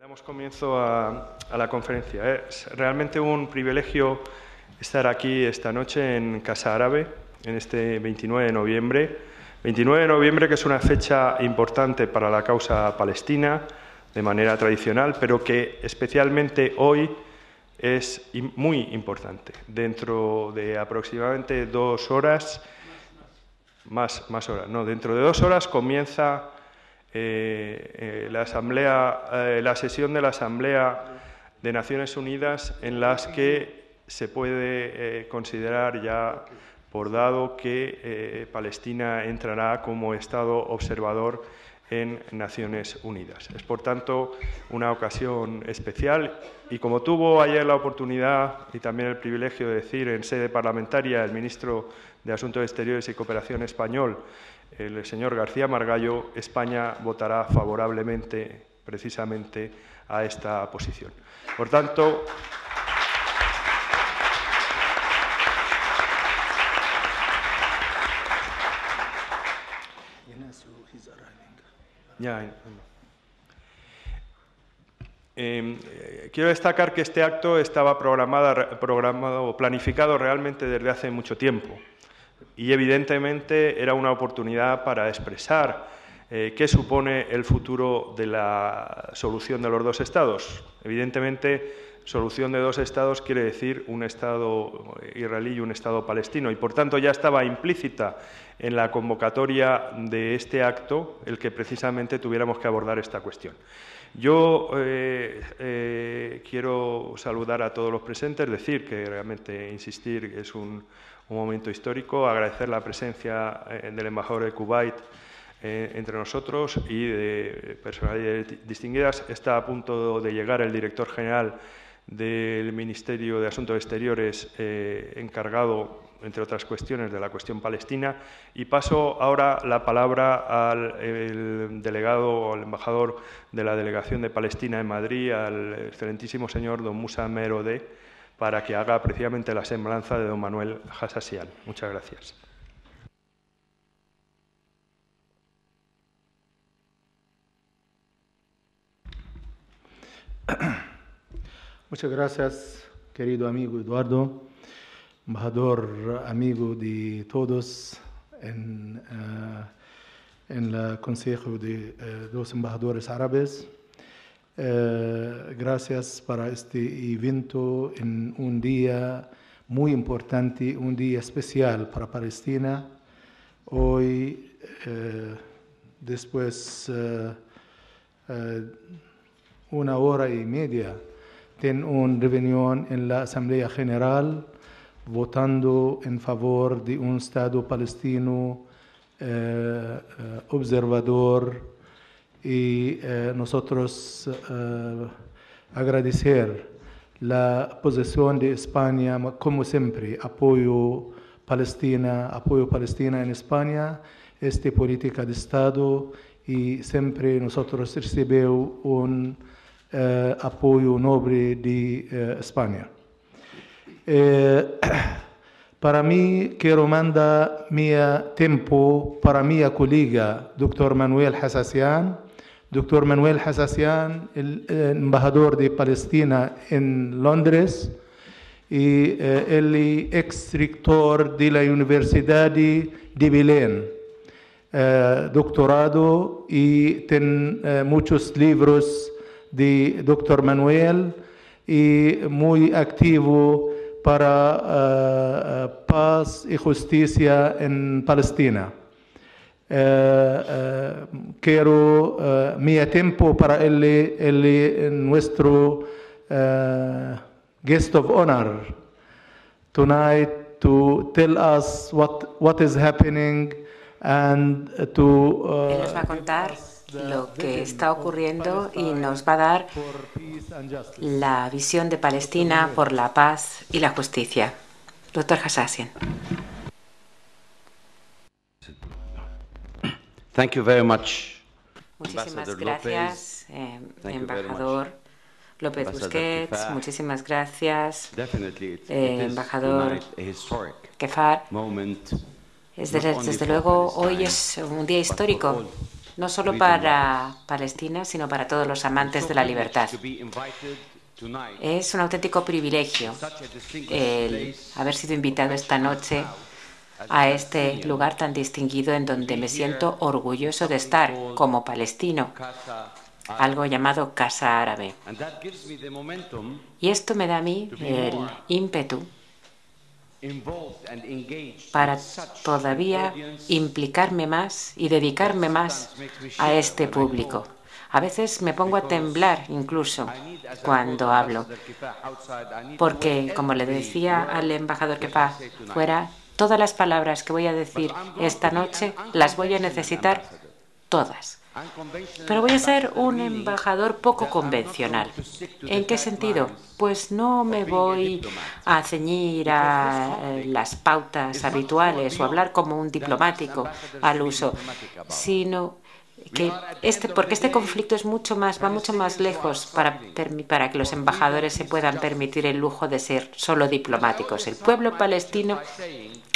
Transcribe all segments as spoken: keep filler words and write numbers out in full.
Damos comienzo a, a la conferencia. Es realmente un privilegio estar aquí esta noche en Casa Árabe, en este veintinueve de noviembre. veintinueve de noviembre, que es una fecha importante para la causa palestina, de manera tradicional, pero que especialmente hoy es muy importante. Dentro de aproximadamente dos horas, más, más horas, no, dentro de dos horas comienza Eh, eh, la, asamblea, eh, la sesión de la Asamblea de Naciones Unidas, en las que se puede eh, considerar ya por dado que eh, Palestina entrará como Estado observador en Naciones Unidas. Es, por tanto, una ocasión especial, y como tuvo ayer la oportunidad y también el privilegio de decir en sede parlamentaria el ministro de Asuntos Exteriores y Cooperación español, el señor García Margallo, España votará favorablemente, precisamente, a esta posición. Por tanto, ya, eh, quiero destacar que este acto estaba programado, programado o planificado realmente desde hace mucho tiempo. Y, evidentemente, era una oportunidad para expresar eh, qué supone el futuro de la solución de los dos Estados. Evidentemente, solución de dos Estados quiere decir un Estado israelí y un Estado palestino. Y, por tanto, ya estaba implícita en la convocatoria de este acto el que, precisamente, tuviéramos que abordar esta cuestión. Yo eh, eh, quiero saludar a todos los presentes, decir que, realmente, insistir, es un... un momento histórico, agradecer la presencia eh, del embajador de Kuwait eh, entre nosotros y de personalidades distinguidas. Está a punto de llegar el director general del Ministerio de Asuntos Exteriores, eh, encargado, entre otras cuestiones, de la cuestión palestina. Y paso ahora la palabra al el delegado, al embajador de la Delegación de Palestina en Madrid, al excelentísimo señor don Musa Amer Odeh, para que haga precisamente la semblanza de don Manuel Hassassian. Muchas gracias. Muchas gracias, querido amigo Eduardo, embajador amigo de todos en, uh, en el Consejo de uh, los Embajadores Árabes. Eh, gracias para este evento en un día muy importante, un día especial para Palestina. Hoy, eh, después de eh, eh, una hora y media, tengo una reunión en la Asamblea General votando en favor de un Estado palestino eh, observador. Y eh, nosotros eh, agradecer la posición de España, como siempre, apoyo Palestina, apoyo Palestina en España, esta política de Estado, y siempre nosotros recibimos un eh, apoyo noble de eh, España. Eh, para mí, quiero mandar mi tiempo para mi colega, doctor Manuel Hassassian. Doctor Manuel Hassassian, el embajador de Palestina en Londres, y eh, el ex rector de la Universidad de, de Belén, eh, doctorado, y ten eh, muchos libros de doctor Manuel, y muy activo para eh, paz y justicia en Palestina. Eh, eh, quiero eh, mi tiempo para el, el, nuestro eh, guest of honor tonight to tell us what, what is happening and to uh, Él nos va a contar lo que está ocurriendo y nos va a dar la visión de Palestina por la paz y la justicia. Doctor Hassassian. Thank you very much, muchísimas Ambassador gracias, eh, embajador much, López Busquets. Kefar. Muchísimas gracias, eh, embajador Kefar. Es de, desde luego, hoy es un día histórico no solo para Palestina, sino para todos los amantes de la libertad. Es un auténtico privilegio el haber sido invitado esta noche a este lugar tan distinguido, en donde me siento orgulloso de estar como palestino, algo llamado Casa Árabe. Y esto me da a mí el ímpetu para todavía implicarme más y dedicarme más a este público. A veces me pongo a temblar incluso cuando hablo, porque, como le decía al embajador Kefar fuera, todas las palabras que voy a decir esta noche las voy a necesitar todas. Pero voy a ser un embajador poco convencional. ¿En qué sentido? Pues no me voy a ceñir a las pautas habituales o hablar como un diplomático al uso, sino que este, porque este conflicto es mucho más, va mucho más lejos para, para que los embajadores se puedan permitir el lujo de ser solo diplomáticos. El pueblo palestino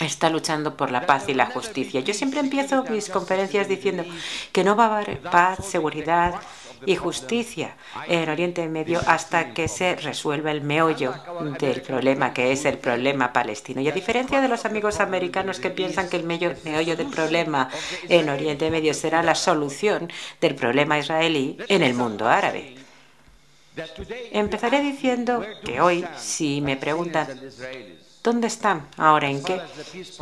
está luchando por la paz y la justicia. Yo siempre empiezo mis conferencias diciendo que no va a haber paz, seguridad y justicia en Oriente Medio hasta que se resuelva el meollo del problema, que es el problema palestino. Y a diferencia de los amigos americanos que piensan que el meollo del problema en Oriente Medio será la solución del problema israelí en el mundo árabe. Empezaré diciendo que hoy, si me preguntan ¿dónde están ahora? ¿En qué?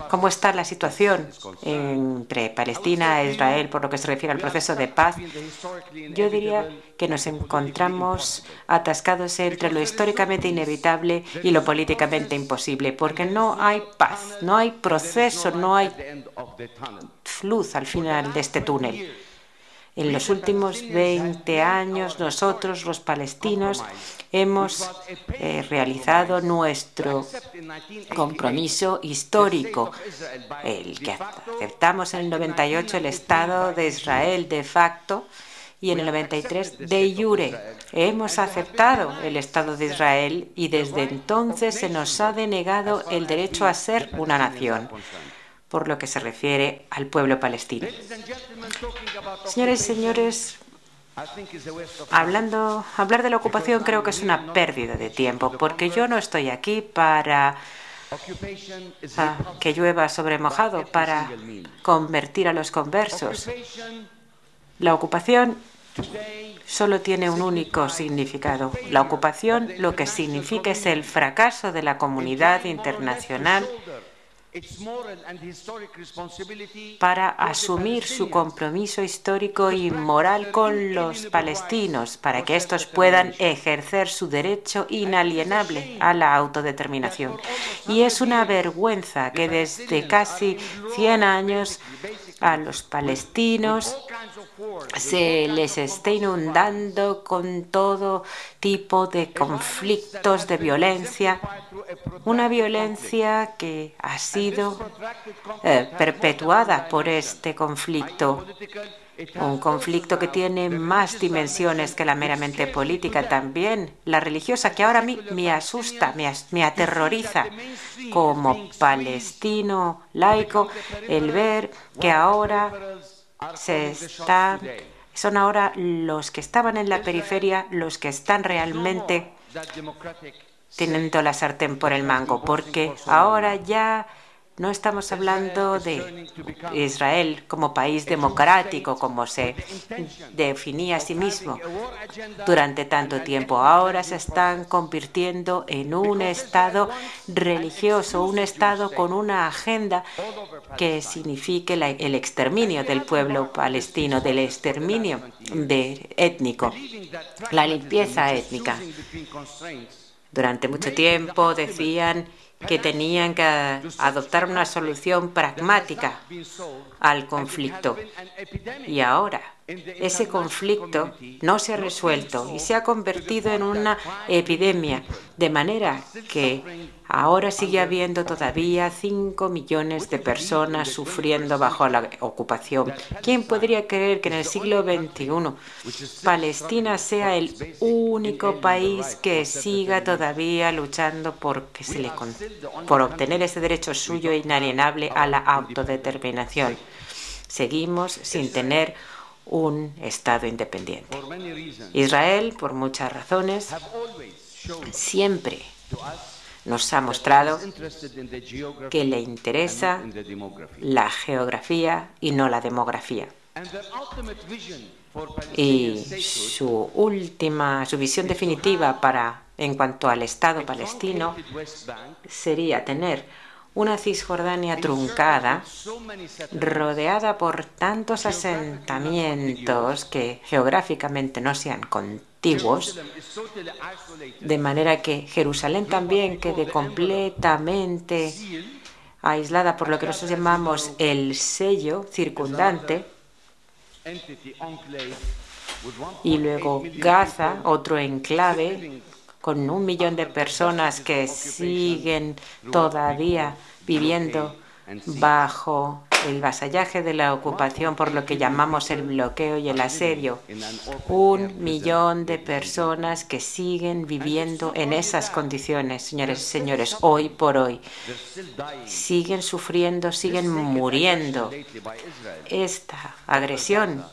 ¿Cómo está la situación entre Palestina e Israel por lo que se refiere al proceso de paz? Yo diría que nos encontramos atascados entre lo históricamente inevitable y lo políticamente imposible, porque no hay paz, no hay proceso, no hay luz al final de este túnel. En los últimos veinte años, nosotros, los palestinos, hemos eh, realizado nuestro compromiso histórico, el que aceptamos en el noventa y ocho el Estado de Israel de facto y en el noventa y tres de iure. Hemos aceptado el Estado de Israel y desde entonces se nos ha denegado el derecho a ser una nación, por lo que se refiere al pueblo palestino. Señores y señores, hablando, hablar de la ocupación creo que es una pérdida de tiempo, porque yo no estoy aquí para ah, que llueva sobre mojado, para convertir a los conversos. La ocupación solo tiene un único significado. La ocupación lo que significa es el fracaso de la comunidad internacional para asumir su compromiso histórico y moral con los palestinos, para que estos puedan ejercer su derecho inalienable a la autodeterminación. Y es una vergüenza que desde casi cien años a los palestinos se les esté inundando con todo tipo de conflictos, de violencia, una violencia que ha sido eh, perpetuada por este conflicto. Un conflicto que tiene más dimensiones que la meramente política, también la religiosa, que ahora a mí me asusta, me, as, me aterroriza como palestino laico el ver que ahora se está, son ahora los que estaban en la periferia los que están realmente teniendo la sartén por el mango, porque ahora ya no estamos hablando de Israel como país democrático, como se definía a sí mismo durante tanto tiempo. Ahora se están convirtiendo en un Estado religioso, un Estado con una agenda que signifique la, el exterminio del pueblo palestino, del exterminio de étnico, la limpieza étnica. Durante mucho tiempo decían que tenían que adoptar una solución pragmática al conflicto. Y ahora ese conflicto no se ha resuelto y se ha convertido en una epidemia, de manera que ahora sigue habiendo todavía cinco millones de personas sufriendo bajo la ocupación. ¿Quién podría creer que en el siglo veintiuno Palestina sea el único país que siga todavía luchando por, que se le con, por obtener ese derecho suyo inalienable a la autodeterminación? Seguimos sin tener un Estado independiente. Israel, por muchas razones, siempre nos ha mostrado que le interesa la geografía y no la demografía. Y su última, su visión definitiva para, en cuanto al Estado palestino, sería tener una Cisjordania truncada, rodeada por tantos asentamientos que geográficamente no sean contiguos, de manera que Jerusalén también quede completamente aislada por lo que nosotros llamamos el sello circundante, y luego Gaza, otro enclave, con un millón de personas que siguen todavía viviendo bajo el vasallaje de la ocupación, por lo que llamamos el bloqueo y el asedio. Un millón de personas que siguen viviendo en esas condiciones, señores y señores, hoy por hoy. Siguen sufriendo, siguen muriendo. Esta agresión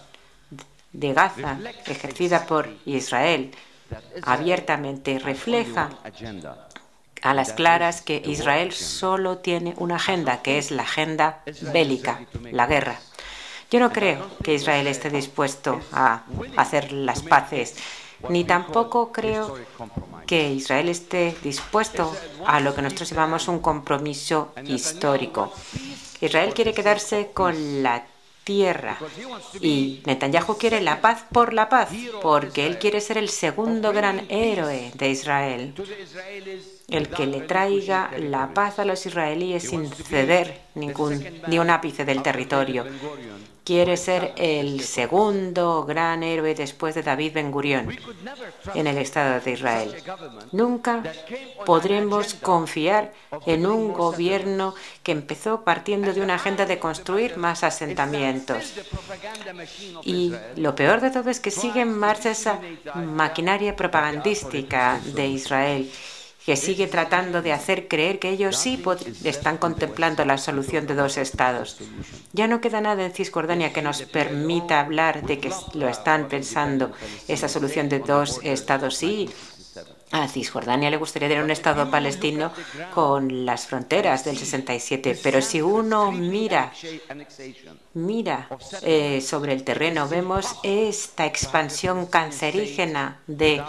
de Gaza, ejercida por Israel, abiertamente refleja a las claras que Israel solo tiene una agenda, que es la agenda bélica, la guerra. Yo no creo que Israel esté dispuesto a hacer las paces, ni tampoco creo que Israel esté dispuesto a lo que nosotros llamamos un compromiso histórico. Israel quiere quedarse con la tierra. Y Netanyahu quiere la paz por la paz, porque él quiere ser el segundo gran héroe de Israel, el que le traiga la paz a los israelíes sin ceder ningún, ni un ápice del territorio. Quiere ser el segundo gran héroe después de David Ben Gurión en el Estado de Israel. Nunca podremos confiar en un gobierno que empezó partiendo de una agenda de construir más asentamientos. Y lo peor de todo es que sigue en marcha esa maquinaria propagandística de Israel, que sigue tratando de hacer creer que ellos sí están contemplando la solución de dos estados. Ya no queda nada en Cisjordania que nos permita hablar de que lo están pensando, esa solución de dos estados. Sí, a Cisjordania le gustaría tener un estado palestino con las fronteras del sesenta y siete, pero si uno mira, mira eh, sobre el terreno, vemos esta expansión cancerígena de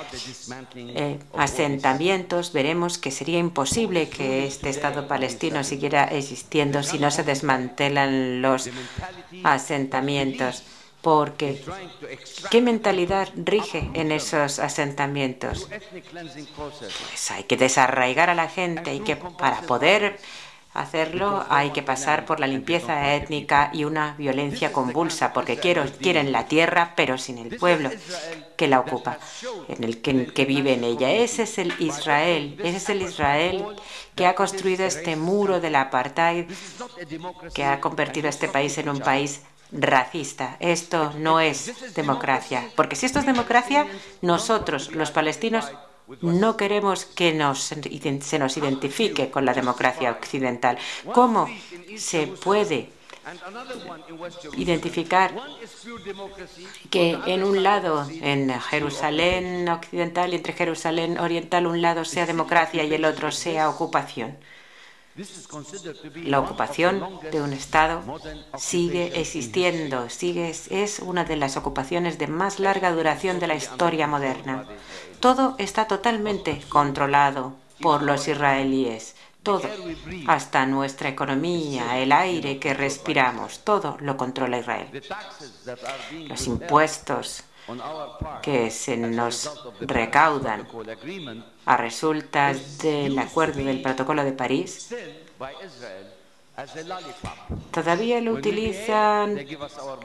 eh, asentamientos, veremos que sería imposible que este estado palestino siguiera existiendo si no se desmantelan los asentamientos. Porque, ¿qué mentalidad rige en esos asentamientos? Pues hay que desarraigar a la gente y que para poder hacerlo hay que pasar por la limpieza étnica y una violencia convulsa, porque quiero, quieren la tierra pero sin el pueblo que la ocupa, en el que, que vive en ella. Ese es el Israel, ese es el Israel que ha construido este muro del apartheid, que ha convertido a este país en un país racista. Esto no es democracia, porque si esto es democracia, nosotros, los palestinos, no queremos que nos, se nos identifique con la democracia occidental. ¿Cómo se puede identificar que en un lado, en Jerusalén occidental y entre Jerusalén oriental, un lado sea democracia y el otro sea ocupación? La ocupación de un Estado sigue existiendo, sigue, es una de las ocupaciones de más larga duración de la historia moderna. Todo está totalmente controlado por los israelíes, todo, hasta nuestra economía, el aire que respiramos, todo lo controla Israel. Los impuestos que se nos recaudan a resultas del acuerdo del Protocolo de París, todavía lo utilizan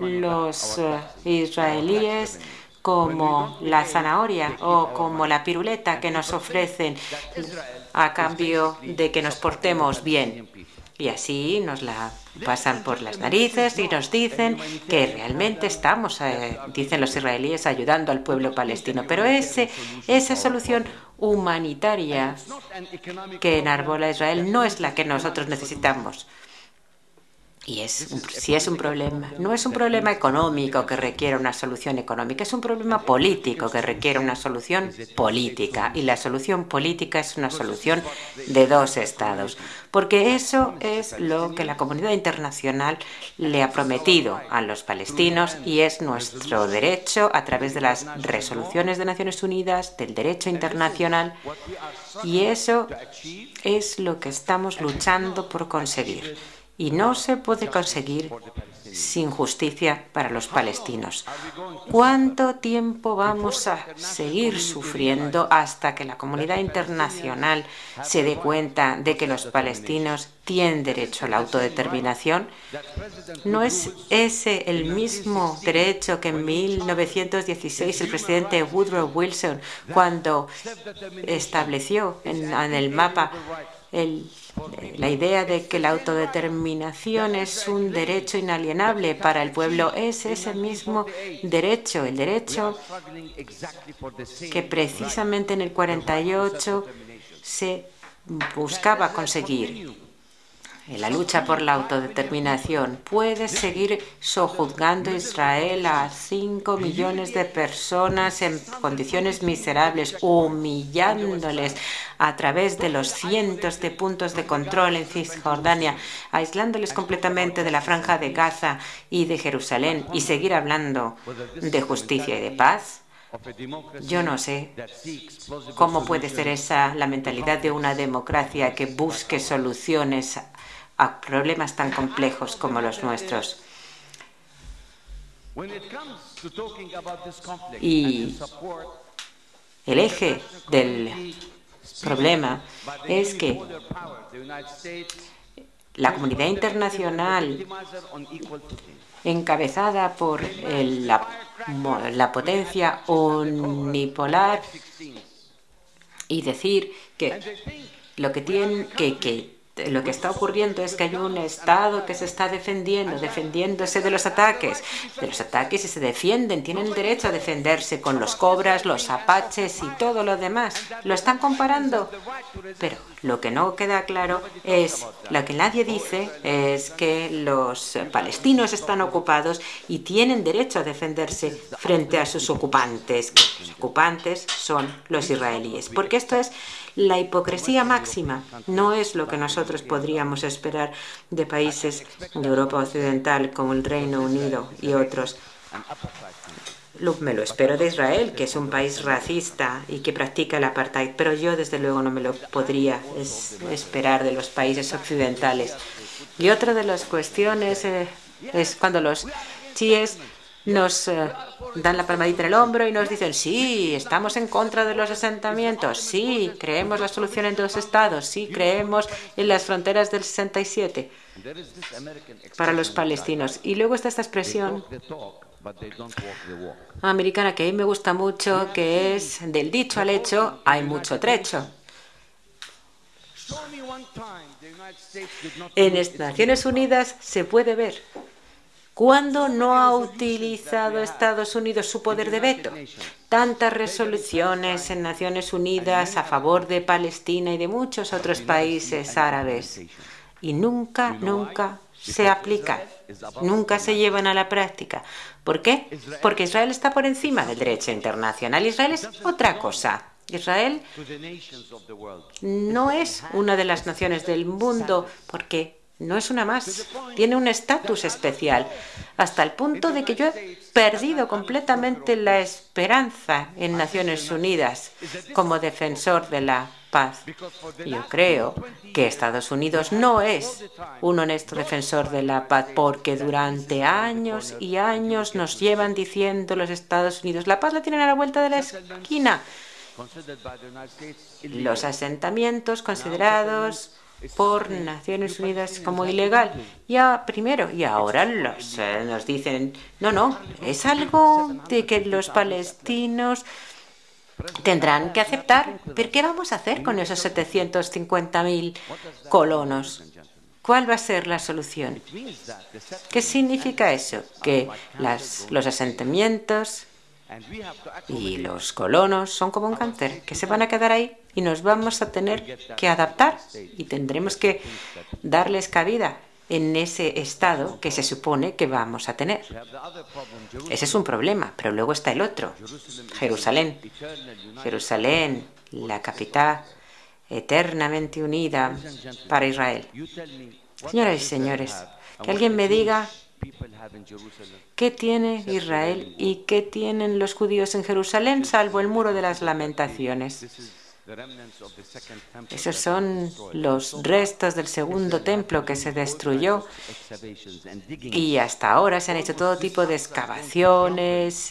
los israelíes como la zanahoria o como la piruleta que nos ofrecen a cambio de que nos portemos bien. Y así nos la pasan por las narices y nos dicen que realmente estamos, eh, dicen los israelíes, ayudando al pueblo palestino. Pero ese, esa solución humanitaria que enarbola Israel no es la que nosotros necesitamos. Y es un, si es un problema, no es un problema económico que requiere una solución económica, es un problema político que requiere una solución política. Y la solución política es una solución de dos estados, porque eso es lo que la comunidad internacional le ha prometido a los palestinos y es nuestro derecho a través de las resoluciones de Naciones Unidas, del derecho internacional, y eso es lo que estamos luchando por conseguir. Y no se puede conseguir sin justicia para los palestinos. ¿Cuánto tiempo vamos a seguir sufriendo hasta que la comunidad internacional se dé cuenta de que los palestinos tienen derecho a la autodeterminación? ¿No es ese el mismo derecho que en mil novecientos dieciséis el presidente Woodrow Wilson, cuando estableció en, en el mapa el la idea de que la autodeterminación es un derecho inalienable para el pueblo? Es ese mismo derecho, el derecho que precisamente en el cuarenta y ocho se buscaba conseguir. En la lucha por la autodeterminación puede seguir sojuzgando a Israel a cinco millones de personas en condiciones miserables, humillándoles a través de los cientos de puntos de control en Cisjordania, aislándoles completamente de la franja de Gaza y de Jerusalén, y seguir hablando de justicia y de paz. Yo no sé cómo puede ser esa la mentalidad de una democracia que busque soluciones a problemas tan complejos como los nuestros. Y el eje del problema es que la comunidad internacional, encabezada por el, la, la potencia unipolar, y decir que lo que tienen que, que Lo que está ocurriendo es que hay un Estado que se está defendiendo, defendiéndose de los ataques. De los ataques y se defienden, tienen el derecho a defenderse con los cobras, los apaches y todo lo demás. Lo están comparando. Pero lo que no queda claro es, lo que nadie dice, es que los palestinos están ocupados y tienen derecho a defenderse frente a sus ocupantes, que los ocupantes son los israelíes. Porque esto es la hipocresía máxima. No es lo que nosotros podríamos esperar de países de Europa Occidental como el Reino Unido y otros. Me lo espero de Israel, que es un país racista y que practica el apartheid, pero yo desde luego no me lo podría es esperar de los países occidentales. Y otra de las cuestiones eh, es cuando los chiíes nos eh, dan la palmadita en el hombro y nos dicen, sí, estamos en contra de los asentamientos, sí, creemos la solución en dos estados, sí, creemos en las fronteras del sesenta y siete para los palestinos. Y luego está esta expresión americana que a mí me gusta mucho, que es, del dicho al hecho hay mucho trecho. En las Naciones Unidas se puede ver ¿cuándo no ha utilizado Estados Unidos su poder de veto? Tantas resoluciones en Naciones Unidas a favor de Palestina y de muchos otros países árabes. Y nunca, nunca se aplican, nunca se llevan a la práctica. ¿Por qué? Porque Israel está por encima del derecho internacional. Israel es otra cosa. Israel no es una de las naciones del mundo porque no es una más, tiene un estatus especial, hasta el punto de que yo he perdido completamente la esperanza en Naciones Unidas como defensor de la paz. Yo creo que Estados Unidos no es un honesto defensor de la paz, porque durante años y años nos llevan diciendo los Estados Unidos, la paz la tienen a la vuelta de la esquina. Los asentamientos considerados por Naciones Unidas como ilegal. Ya primero, y ahora los, eh, nos dicen, no, no, es algo de que los palestinos tendrán que aceptar. ¿Pero qué vamos a hacer con esos setecientos cincuenta mil colonos? ¿Cuál va a ser la solución? ¿Qué significa eso? Que las, los asentamientos y los colonos son como un cáncer, que se van a quedar ahí y nos vamos a tener que adaptar y tendremos que darles cabida en ese Estado que se supone que vamos a tener. Ese es un problema, pero luego está el otro, Jerusalén. Jerusalén, la capital eternamente unida para Israel. Señoras y señores, que alguien me diga qué tiene Israel y qué tienen los judíos en Jerusalén, salvo el muro de las lamentaciones. Esos son los restos del segundo templo que se destruyó, y hasta ahora se han hecho todo tipo de excavaciones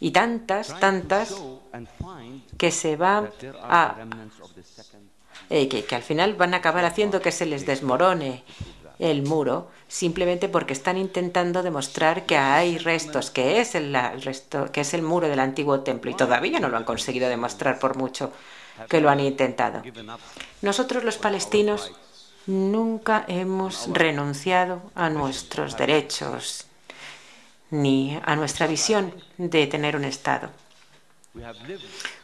y tantas, tantas, que se va a, eh, que, que al final van a acabar haciendo que se les desmorone el muro, simplemente porque están intentando demostrar que hay restos, que es el, el resto, que es el muro del antiguo templo, y todavía no lo han conseguido demostrar por mucho que lo han intentado. Nosotros los palestinos nunca hemos renunciado a nuestros derechos ni a nuestra visión de tener un Estado,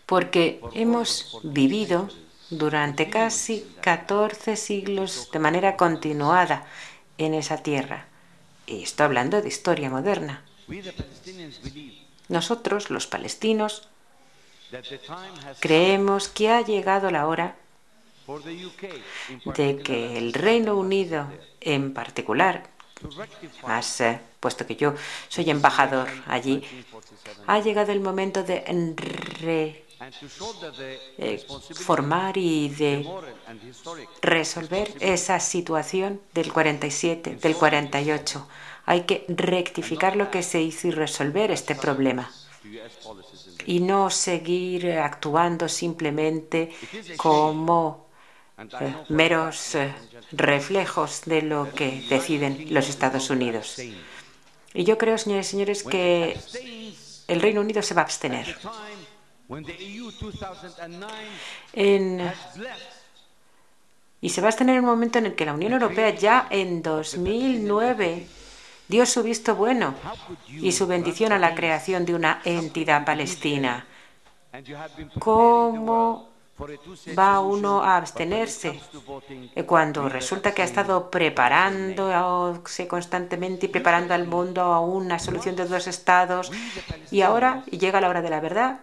porque hemos vivido durante casi catorce siglos de manera continuada en esa tierra. Y estoy hablando de historia moderna. Nosotros, los palestinos, creemos que ha llegado la hora de que el Reino Unido en particular, más eh, puesto que yo soy embajador allí, ha llegado el momento de reformar y de resolver esa situación del cuarenta y siete, del cuarenta y ocho. Hay que rectificar lo que se hizo y resolver este problema, y no seguir actuando simplemente como eh, meros eh, reflejos de lo que deciden los Estados Unidos. Y yo creo, señores y señores, que el Reino Unido se va a abstener. En, y se va a abstener en un momento en el que la Unión Europea ya en dos mil nueve... dio su visto bueno y su bendición a la creación de una entidad palestina. ¿Cómo va uno a abstenerse cuando resulta que ha estado preparándose constantemente y preparando al mundo a una solución de dos estados, y ahora llega la hora de la verdad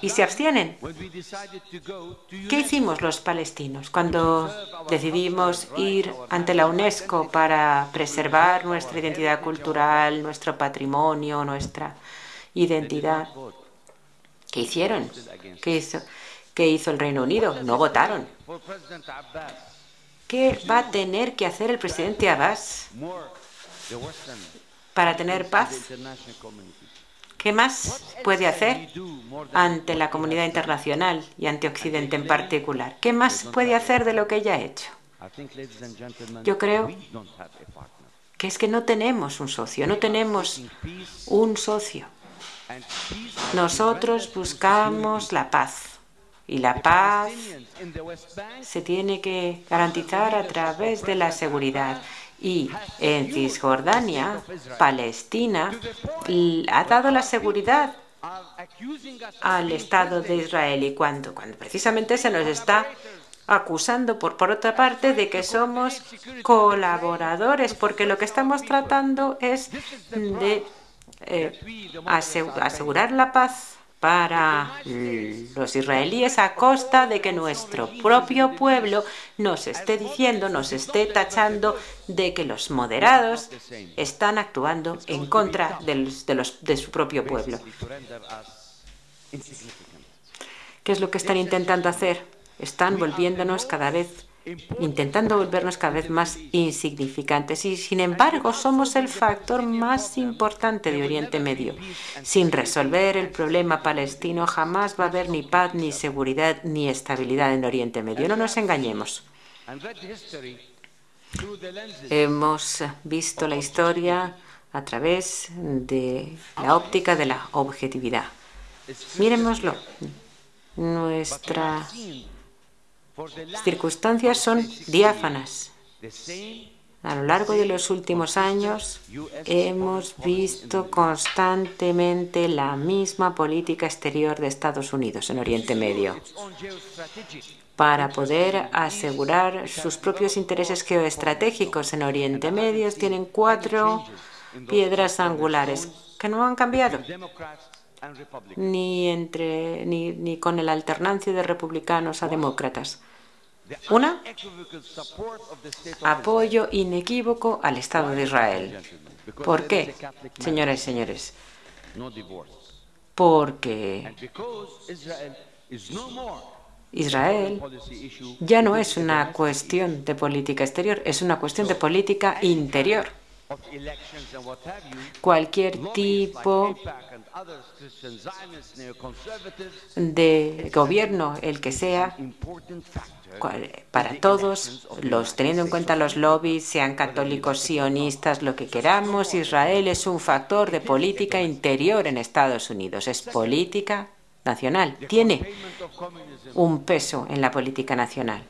y se abstienen? ¿Qué hicimos los palestinos cuando decidimos ir ante la UNESCO para preservar nuestra identidad cultural, nuestro patrimonio, nuestra identidad? ¿Qué hicieron? ¿Qué hizo, ¿Qué hizo el Reino Unido? No votaron. ¿Qué va a tener que hacer el presidente Abbas para tener paz? ¿Qué más puede hacer ante la comunidad internacional y ante Occidente en particular? ¿Qué más puede hacer de lo que ella ha hecho? Yo creo que es que no tenemos un socio, no tenemos un socio. Nosotros buscamos la paz, y la paz se tiene que garantizar a través de la seguridad. Y en Cisjordania, Palestina ha dado la seguridad al Estado de Israel, y cuando, cuando precisamente se nos está acusando por, por otra parte de que somos colaboradores, porque lo que estamos tratando es de eh, asegurar la paz para los israelíes a costa de que nuestro propio pueblo nos esté diciendo, nos esté tachando de que los moderados están actuando en contra de, los, de, los, de su propio pueblo. ¿Qué es lo que están intentando hacer? Están volviéndonos cada vez, intentando volvernos cada vez más insignificantes, y sin embargo somos el factor más importante de Oriente Medio. Sin resolver el problema palestino jamás va a haber ni paz, ni seguridad, ni estabilidad en Oriente Medio. No nos engañemos. Hemos visto la historia a través de la óptica de la objetividad. Miremoslo. Nuestra... Las circunstancias son diáfanas, A lo largo de los últimos años hemos visto constantemente la misma política exterior de Estados Unidos en Oriente Medio para poder asegurar sus propios intereses geoestratégicos en Oriente Medio. Tienen cuatro piedras angulares que no han cambiado ni, entre, ni, ni con el alternancia de republicanos a demócratas. Una, apoyo inequívoco al Estado de Israel. ¿Por qué, señoras y señores? Porque Israel ya no es una cuestión de política exterior, es una cuestión de política interior. Cualquier tipo de gobierno, el que sea, para todos, los teniendo en cuenta los lobbies, sean católicos, sionistas, lo que queramos, Israel es un factor de política interior en Estados Unidos, es política nacional, tiene un peso en la política nacional.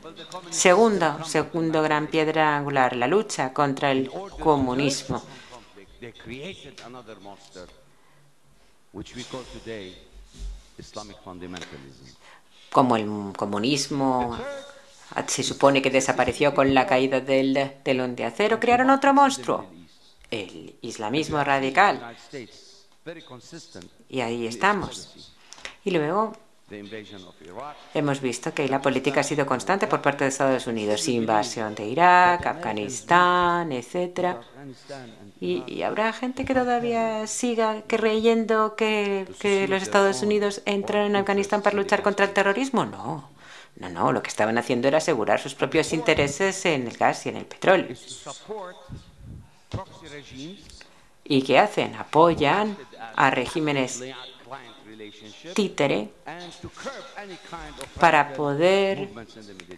Segundo, segundo gran piedra angular, la lucha contra el comunismo. Como el comunismo se supone que desapareció con la caída del telón de acero, crearon otro monstruo, el islamismo radical. Y ahí estamos. Y luego hemos visto que la política ha sido constante por parte de Estados Unidos, invasión de Irak, Afganistán, etcétera. Y, y habrá gente que todavía siga creyendo que, que los Estados Unidos entran en Afganistán para luchar contra el terrorismo. No, no, no. Lo que estaban haciendo era asegurar sus propios intereses en el gas y en el petróleo. ¿Y qué hacen? Apoyan a regímenes títere para poder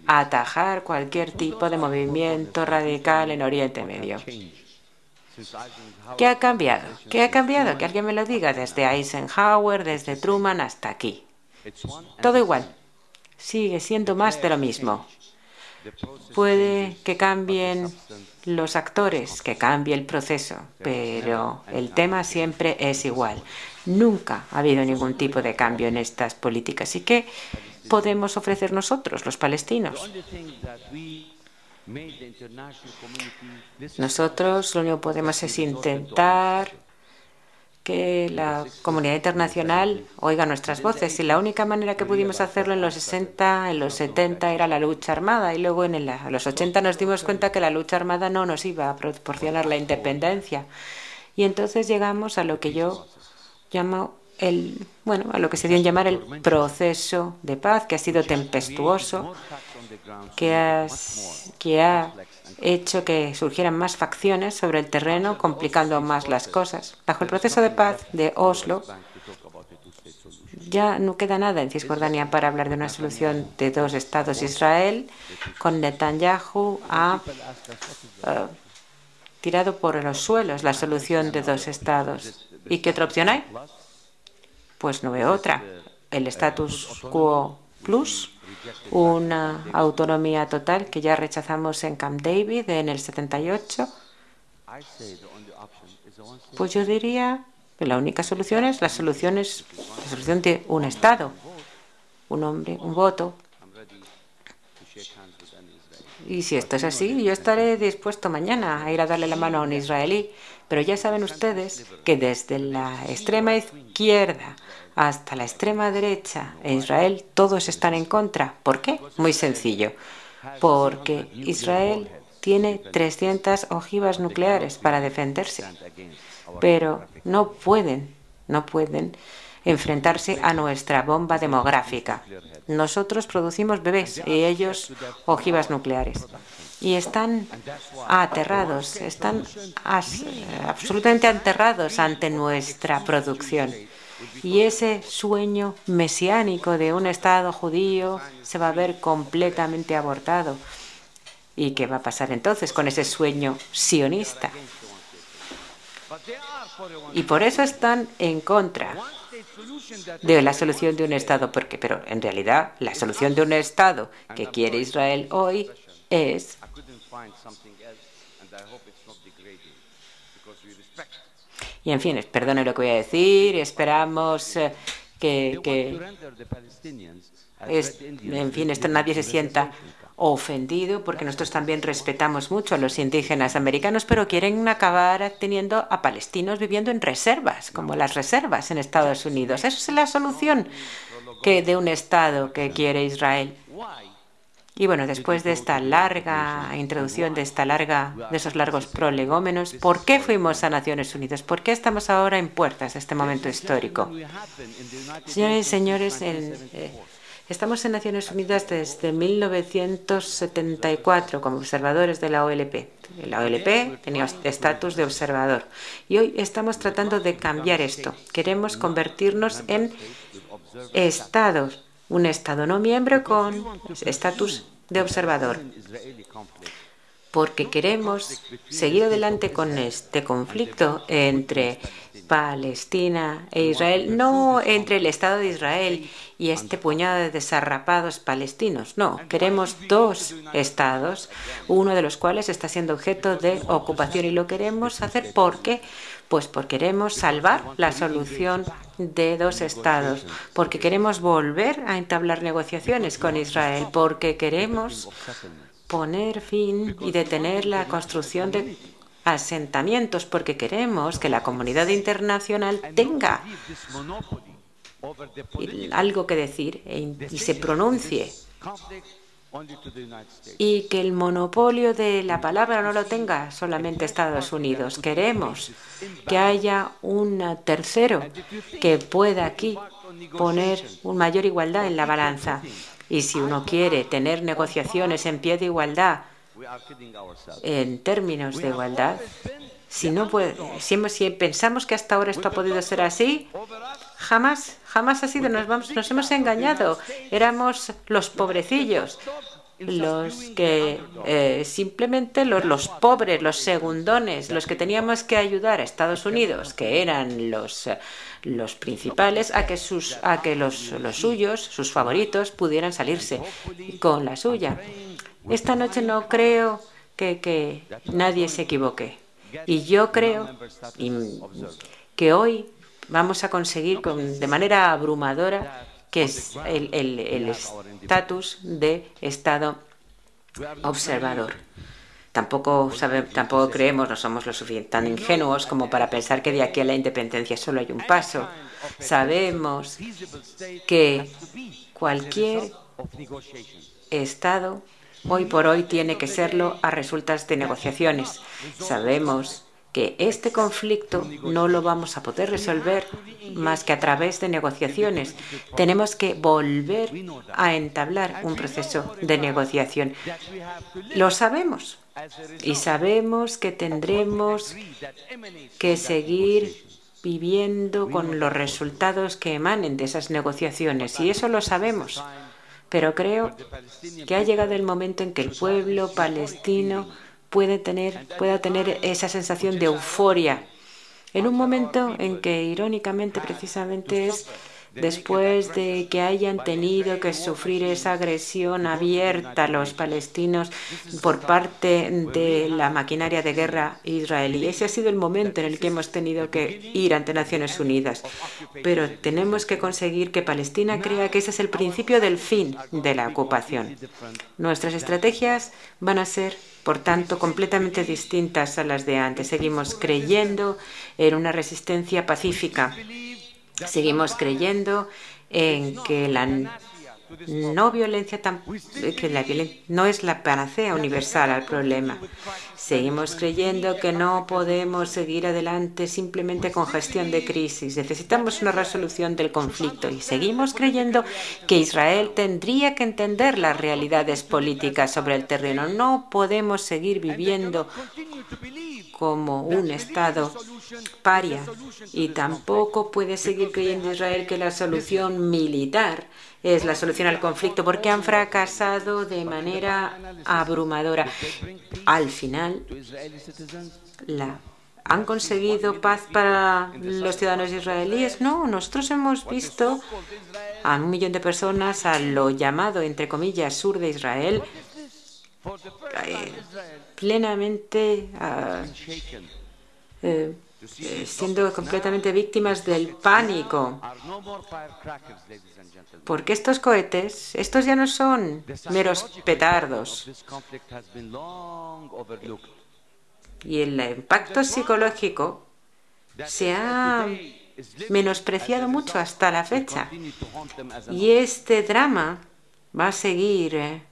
atajar cualquier tipo de movimiento radical en Oriente Medio. ¿Qué ha cambiado? ¿Qué ha cambiado? Que alguien me lo diga, desde Eisenhower, desde Truman hasta aquí. Todo igual. Sigue siendo más de lo mismo. Puede que cambien los actores, que cambie el proceso, pero el tema siempre es igual. Nunca ha habido ningún tipo de cambio en estas políticas. ¿Y qué podemos ofrecer nosotros, los palestinos? Nosotros lo único que podemos es intentar que la comunidad internacional oiga nuestras voces. Y la única manera que pudimos hacerlo en los sesenta, en los setenta, era la lucha armada. Y luego en los ochenta nos dimos cuenta que la lucha armada no nos iba a proporcionar la independencia. Y entonces llegamos a lo que yo llamo el, bueno, a lo que se dio en llamar el proceso de paz, que ha sido tempestuoso, que ha, que ha hecho que surgieran más facciones sobre el terreno, complicando más las cosas. Bajo el proceso de paz de Oslo ya no queda nada en Cisjordania para hablar de una solución de dos estados. Israel, con Netanyahu, ha uh, tirado por los suelos la solución de dos estados. ¿Y qué otra opción hay? Pues no veo otra. El status quo plus, una autonomía total que ya rechazamos en Camp David en el setenta y ocho. Pues yo diría que la única solución es la solución, es, la solución de un Estado, un hombre, un voto. Y si esto es así, yo estaré dispuesto mañana a ir a darle la mano a un israelí. Pero ya saben ustedes que desde la extrema izquierda hasta la extrema derecha en Israel todos están en contra. ¿Por qué? Muy sencillo. Porque Israel tiene trescientas ojivas nucleares para defenderse. Pero no pueden, no pueden enfrentarse a nuestra bomba demográfica. Nosotros producimos bebés y ellos ojivas nucleares. Y están aterrados, están absolutamente aterrados ante nuestra producción. Y ese sueño mesiánico de un Estado judío se va a ver completamente abortado. ¿Y qué va a pasar entonces con ese sueño sionista? Y por eso están en contra de la solución de un Estado. Porque, pero en realidad la solución de un Estado que quiere Israel hoy es Y en fin, perdone lo que voy a decir, esperamos eh, que, que es, en fin, esto nadie se sienta ofendido, porque nosotros también respetamos mucho a los indígenas americanos, pero quieren acabar teniendo a palestinos viviendo en reservas, como las reservas en Estados Unidos. Esa es la solución que de un Estado que quiere Israel. Y bueno, después de esta larga introducción, de esta larga, de esos largos prolegómenos, ¿por qué fuimos a Naciones Unidas? ¿Por qué estamos ahora en puertas de este momento histórico? Señores y señores, el, eh, estamos en Naciones Unidas desde mil novecientos setenta y cuatro como observadores de la O L P. La O L P tenía estatus de observador. Y hoy estamos tratando de cambiar esto. Queremos convertirnos en estados. Un Estado no miembro con estatus de observador, porque queremos seguir adelante con este conflicto entre Palestina e Israel, no entre el Estado de Israel y este puñado de desarrapados palestinos, no, queremos dos Estados, uno de los cuales está siendo objeto de ocupación, y lo queremos hacer porque... Pues porque queremos salvar la solución de dos estados, porque queremos volver a entablar negociaciones con Israel, porque queremos poner fin y detener la construcción de asentamientos, porque queremos que la comunidad internacional tenga algo que decir y se pronuncie. Y que el monopolio de la palabra no lo tenga solamente Estados Unidos. Queremos que haya un tercero que pueda aquí poner una mayor igualdad en la balanza. Y si uno quiere tener negociaciones en pie de igualdad, en términos de igualdad, si no puede, si, si pensamos que hasta ahora esto ha podido ser así, jamás, jamás ha sido, nos, vamos, nos hemos engañado. Éramos los pobrecillos, los que eh, simplemente los, los pobres, los segundones, los que teníamos que ayudar a Estados Unidos, que eran los, los principales, a que, sus, a que los, los suyos, sus favoritos, pudieran salirse con la suya. Esta noche no creo que, que nadie se equivoque. Y yo creo que hoy vamos a conseguir con, de manera abrumadora que es el estatus de Estado observador. Tampoco, sabe, tampoco creemos, no somos lo suficientemente tan ingenuos como para pensar que de aquí a la independencia solo hay un paso. Sabemos que cualquier Estado hoy por hoy tiene que serlo a resultas de negociaciones. Sabemos que este conflicto no lo vamos a poder resolver más que a través de negociaciones. Tenemos que volver a entablar un proceso de negociación. Lo sabemos y sabemos que tendremos que seguir viviendo con los resultados que emanen de esas negociaciones, y eso lo sabemos. Pero creo que ha llegado el momento en que el pueblo palestino puede tener, pueda tener esa sensación de euforia, en un momento en que, irónicamente, precisamente es después de que hayan tenido que sufrir esa agresión abierta a los palestinos por parte de la maquinaria de guerra israelí. Ese ha sido el momento en el que hemos tenido que ir ante Naciones Unidas. Pero tenemos que conseguir que Palestina crea que ese es el principio del fin de la ocupación. Nuestras estrategias van a ser, por tanto, completamente distintas a las de antes. Seguimos creyendo en una resistencia pacífica. Seguimos creyendo en que la no violencia tan, que la violen, no es la panacea universal al problema. Seguimos creyendo que no podemos seguir adelante simplemente con gestión de crisis. Necesitamos una resolución del conflicto, y seguimos creyendo que Israel tendría que entender las realidades políticas sobre el terreno. No podemos seguir viviendo como un Estado paria, y tampoco puede seguir creyendo Israel que la solución militar es la solución al conflicto, porque han fracasado de manera abrumadora. Al final, la, ¿han conseguido paz para los ciudadanos israelíes? No, nosotros hemos visto a un millón de personas a lo llamado, entre comillas, sur de Israel, plenamente, uh, eh, siendo completamente víctimas del pánico. Porque estos cohetes, estos ya no son meros petardos. Y el impacto psicológico se ha menospreciado mucho hasta la fecha. Y este drama va a seguir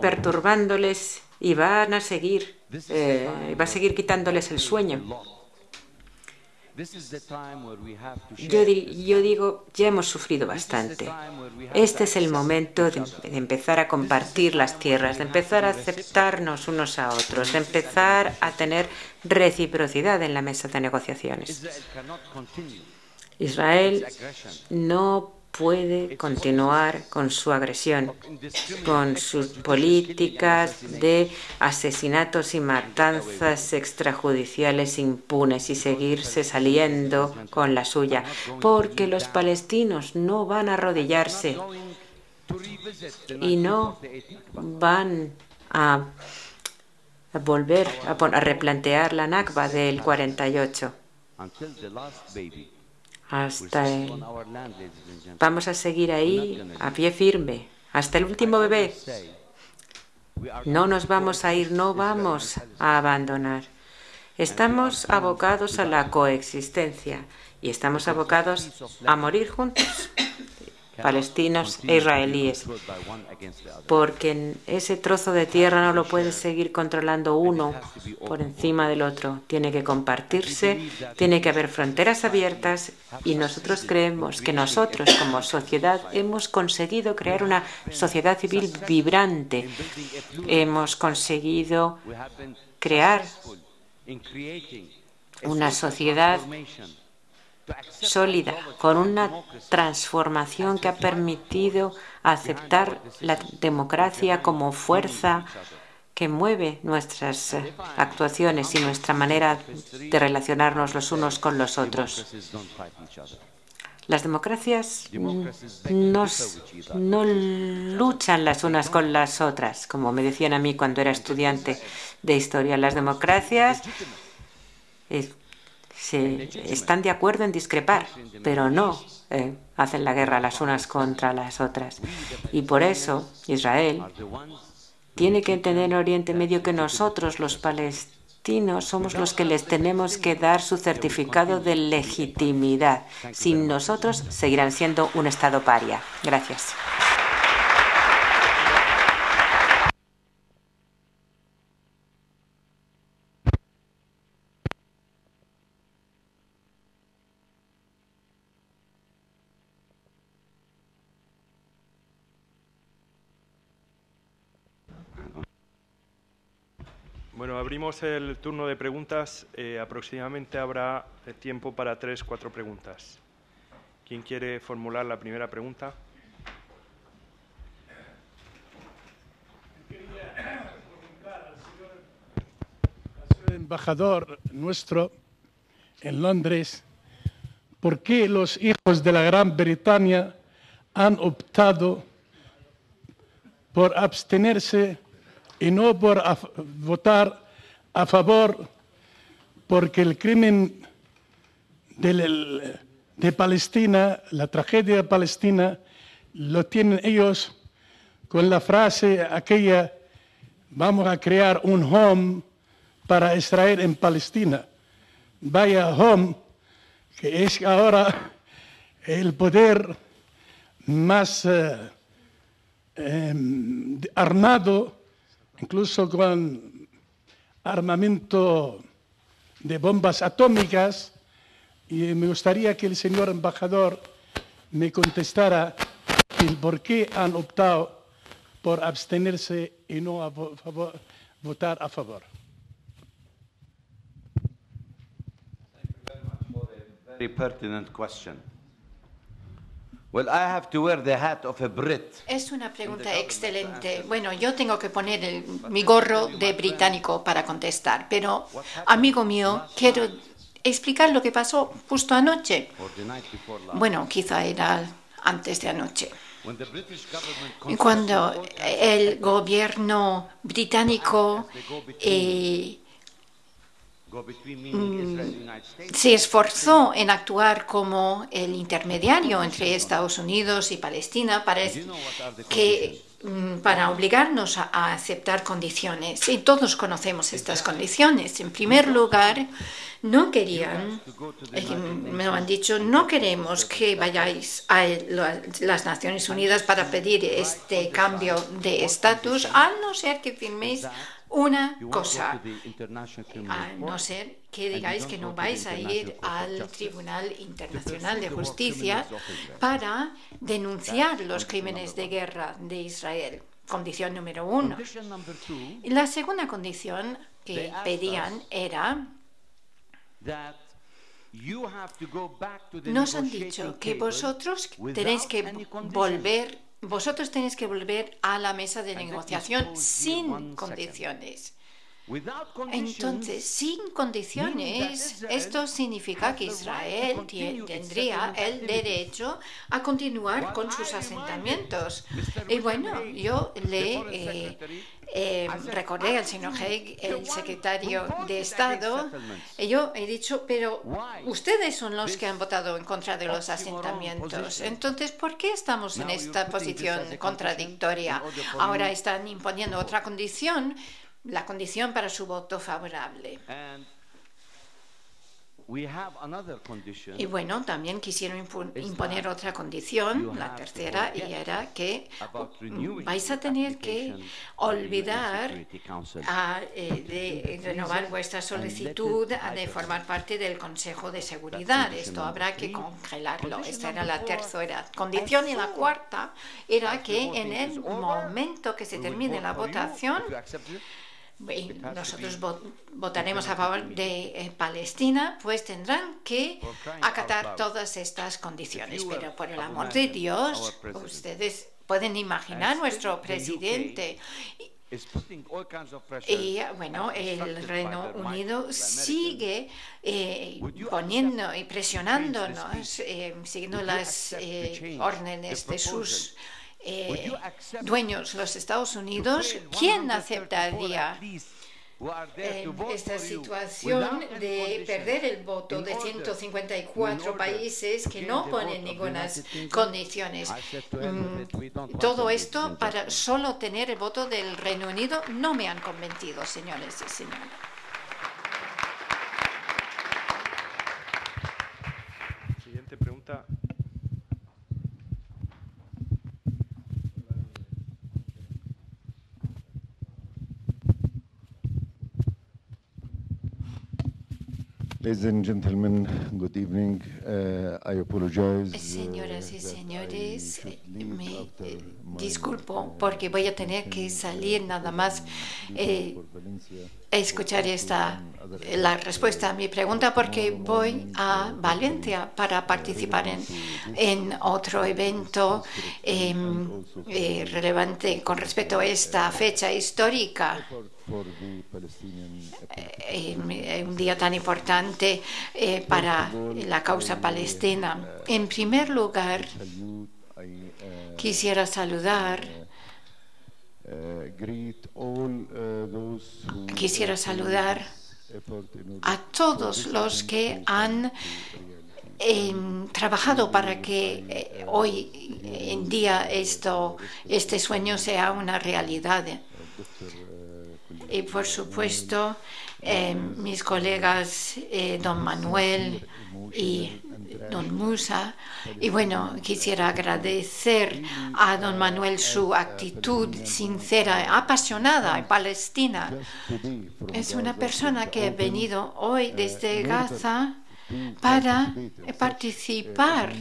perturbándoles y van a seguir, eh, va a seguir quitándoles el sueño. Yo, di, yo digo, ya hemos sufrido bastante. Este es el momento de, de empezar a compartir las tierras, de empezar a aceptarnos unos a otros, de empezar a tener reciprocidad en la mesa de negociaciones. Israel no puede continuar con su agresión, con sus políticas de asesinatos y matanzas extrajudiciales impunes y seguirse saliendo con la suya, porque los palestinos no van a arrodillarse y no van a volver a, a replantear la Nakba del cuarenta y ocho. Hasta el... Vamos a seguir ahí a pie firme, hasta el último bebé. No nos vamos a ir, no vamos a abandonar. Estamos abocados a la coexistencia y estamos abocados a morir juntos, palestinos e israelíes, porque ese trozo de tierra no lo puede seguir controlando uno por encima del otro. Tiene que compartirse, tiene que haber fronteras abiertas, y nosotros creemos que nosotros como sociedad hemos conseguido crear una sociedad civil vibrante. Hemos conseguido crear una sociedad sólida, con una transformación que ha permitido aceptar la democracia como fuerza que mueve nuestras actuaciones y nuestra manera de relacionarnos los unos con los otros. Las democracias no, no luchan las unas con las otras, como me decían a mí cuando era estudiante de historia. Las democracias eh, Se están de acuerdo en discrepar, pero no eh, hacen la guerra las unas contra las otras. Y por eso Israel tiene que entender en Oriente Medio que nosotros, los palestinos, somos los que les tenemos que dar su certificado de legitimidad. Sin nosotros seguirán siendo un Estado paria. Gracias. Bueno, abrimos el turno de preguntas. Eh, aproximadamente habrá tiempo para tres, cuatro preguntas. ¿Quién quiere formular la primera pregunta? Quería preguntar al señor, al señor embajador nuestro en Londres, ¿por qué los hijos de la Gran Bretaña han optado por abstenerse y no por a, votar a favor, porque el crimen del, el, de Palestina, la tragedia de Palestina, lo tienen ellos con la frase aquella, vamos a crear un home para Israel en Palestina? Vaya home, que es ahora el poder más eh, eh, armado, incluso con armamento de bombas atómicas, y me gustaría que el señor embajador me contestara el por qué han optado por abstenerse y no a favor, votar a favor. Thank you very much for a very pertinent question. Well, I have to wear the hat of a Brit. Es una pregunta excelente. Bueno, yo tengo que poner el, mi gorro de británico para contestar, pero, amigo mío, quiero explicar lo que pasó justo anoche. Bueno, quizá era antes de anoche. Cuando el gobierno británico eh, se esforzó en actuar como el intermediario entre Estados Unidos y Palestina para, que, para obligarnos a, a aceptar condiciones. Y todos conocemos estas condiciones. En primer lugar, no querían, me lo han dicho, no queremos que vayáis a las Naciones Unidas para pedir este cambio de estatus, a no ser que firméis una cosa, a no ser que digáis que no vais a ir al Tribunal Internacional de Justicia para denunciar los crímenes de guerra de Israel. Condición número uno. La segunda condición que pedían era: nos han dicho que vosotros tenéis que volver Vosotros tenéis que volver a la mesa de negociación sin condiciones. Entonces, sin condiciones, esto significa que Israel tendría el derecho a continuar con sus asentamientos. Y bueno, yo le eh, eh, recordé al señor Haig, el secretario de Estado, y yo he dicho, pero ustedes son los que han votado en contra de los asentamientos. Entonces, ¿por qué estamos en esta posición contradictoria? Ahora están imponiendo otra condición, la condición para su voto favorable. Y bueno, también quisieron imponer otra condición, la tercera, y era que vais a tener que olvidar a, eh, de renovar vuestra solicitud de formar parte del Consejo de Seguridad. Esto habrá que congelarlo. Esta era la tercera condición. Y la cuarta era que en el momento que se termine la votación, y nosotros votaremos a favor de Palestina, pues tendrán que acatar todas estas condiciones. Pero por el amor de Dios, ustedes pueden imaginar nuestro presidente. Y bueno, el Reino Unido sigue eh, poniendo y presionándonos, eh, siguiendo las eh, órdenes de sus Eh, dueños, los Estados Unidos. ¿Quién aceptaría eh, esta situación de perder el voto de ciento cincuenta y cuatro países que no ponen ninguna condiciones? Mm, todo esto para solo tener el voto del Reino Unido. No me han convencido, señores y señoras. Siguiente pregunta. Ladies and gentlemen, good evening. Uh, I apologize. Señoras y señores, me disculpo porque voy a tener que salir nada más eh, escuchar esta la respuesta a mi pregunta, porque voy a Valencia para participar en, en otro evento eh, eh, relevante con respecto a esta fecha histórica. Eh, un día tan importante eh, para la causa palestina. En primer lugar, quisiera saludar quisiera saludar a todos los que han Eh, trabajado para que eh, hoy en día esto, este sueño sea una realidad. Y por supuesto, eh, mis colegas eh, don Manuel y don Musa. Y bueno, quisiera agradecer a don Manuel su actitud sincera, apasionada en Palestina. Es una persona que ha venido hoy desde Gaza para participar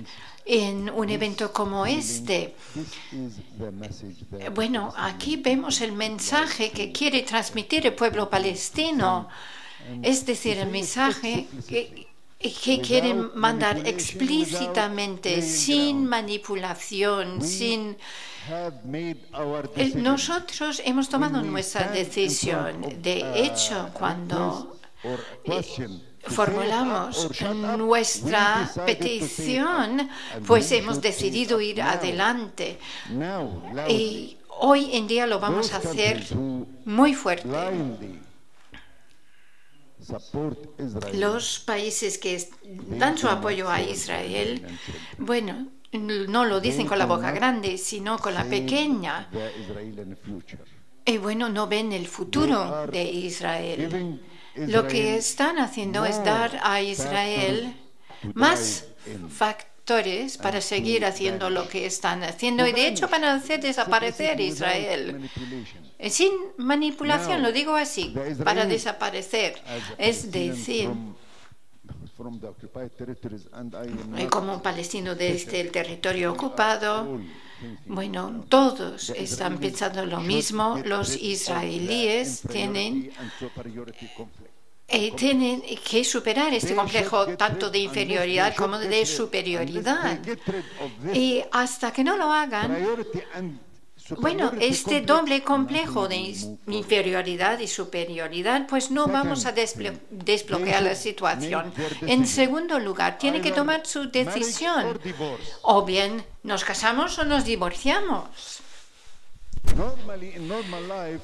en un evento como este. Bueno, aquí vemos el mensaje que quiere transmitir el pueblo palestino, es decir, el mensaje que, que quiere mandar explícitamente, sin manipulación, sin... Nosotros hemos tomado nuestra decisión. De hecho, cuando... formulamos nuestra petición, pues hemos decidido ir adelante. Y hoy en día lo vamos a hacer muy fuerte. Los países que dan su apoyo a Israel, bueno, no lo dicen con la boca grande, sino con la pequeña. Y bueno, no ven el futuro de Israel. Lo que están haciendo es dar a Israel más factores para seguir haciendo lo que están haciendo y de hecho van a hacer desaparecer Israel. Sin manipulación, lo digo así, para desaparecer. Es decir, como un palestino desde el territorio ocupado, bueno, todos están pensando lo mismo. Los israelíes tienen, eh, tienen que superar este complejo tanto de inferioridad como de superioridad. Y hasta que no lo hagan, bueno, este doble complejo de inferioridad y superioridad, pues no vamos a desbloquear la situación. En segundo lugar, tiene que tomar su decisión. O bien nos casamos o nos divorciamos.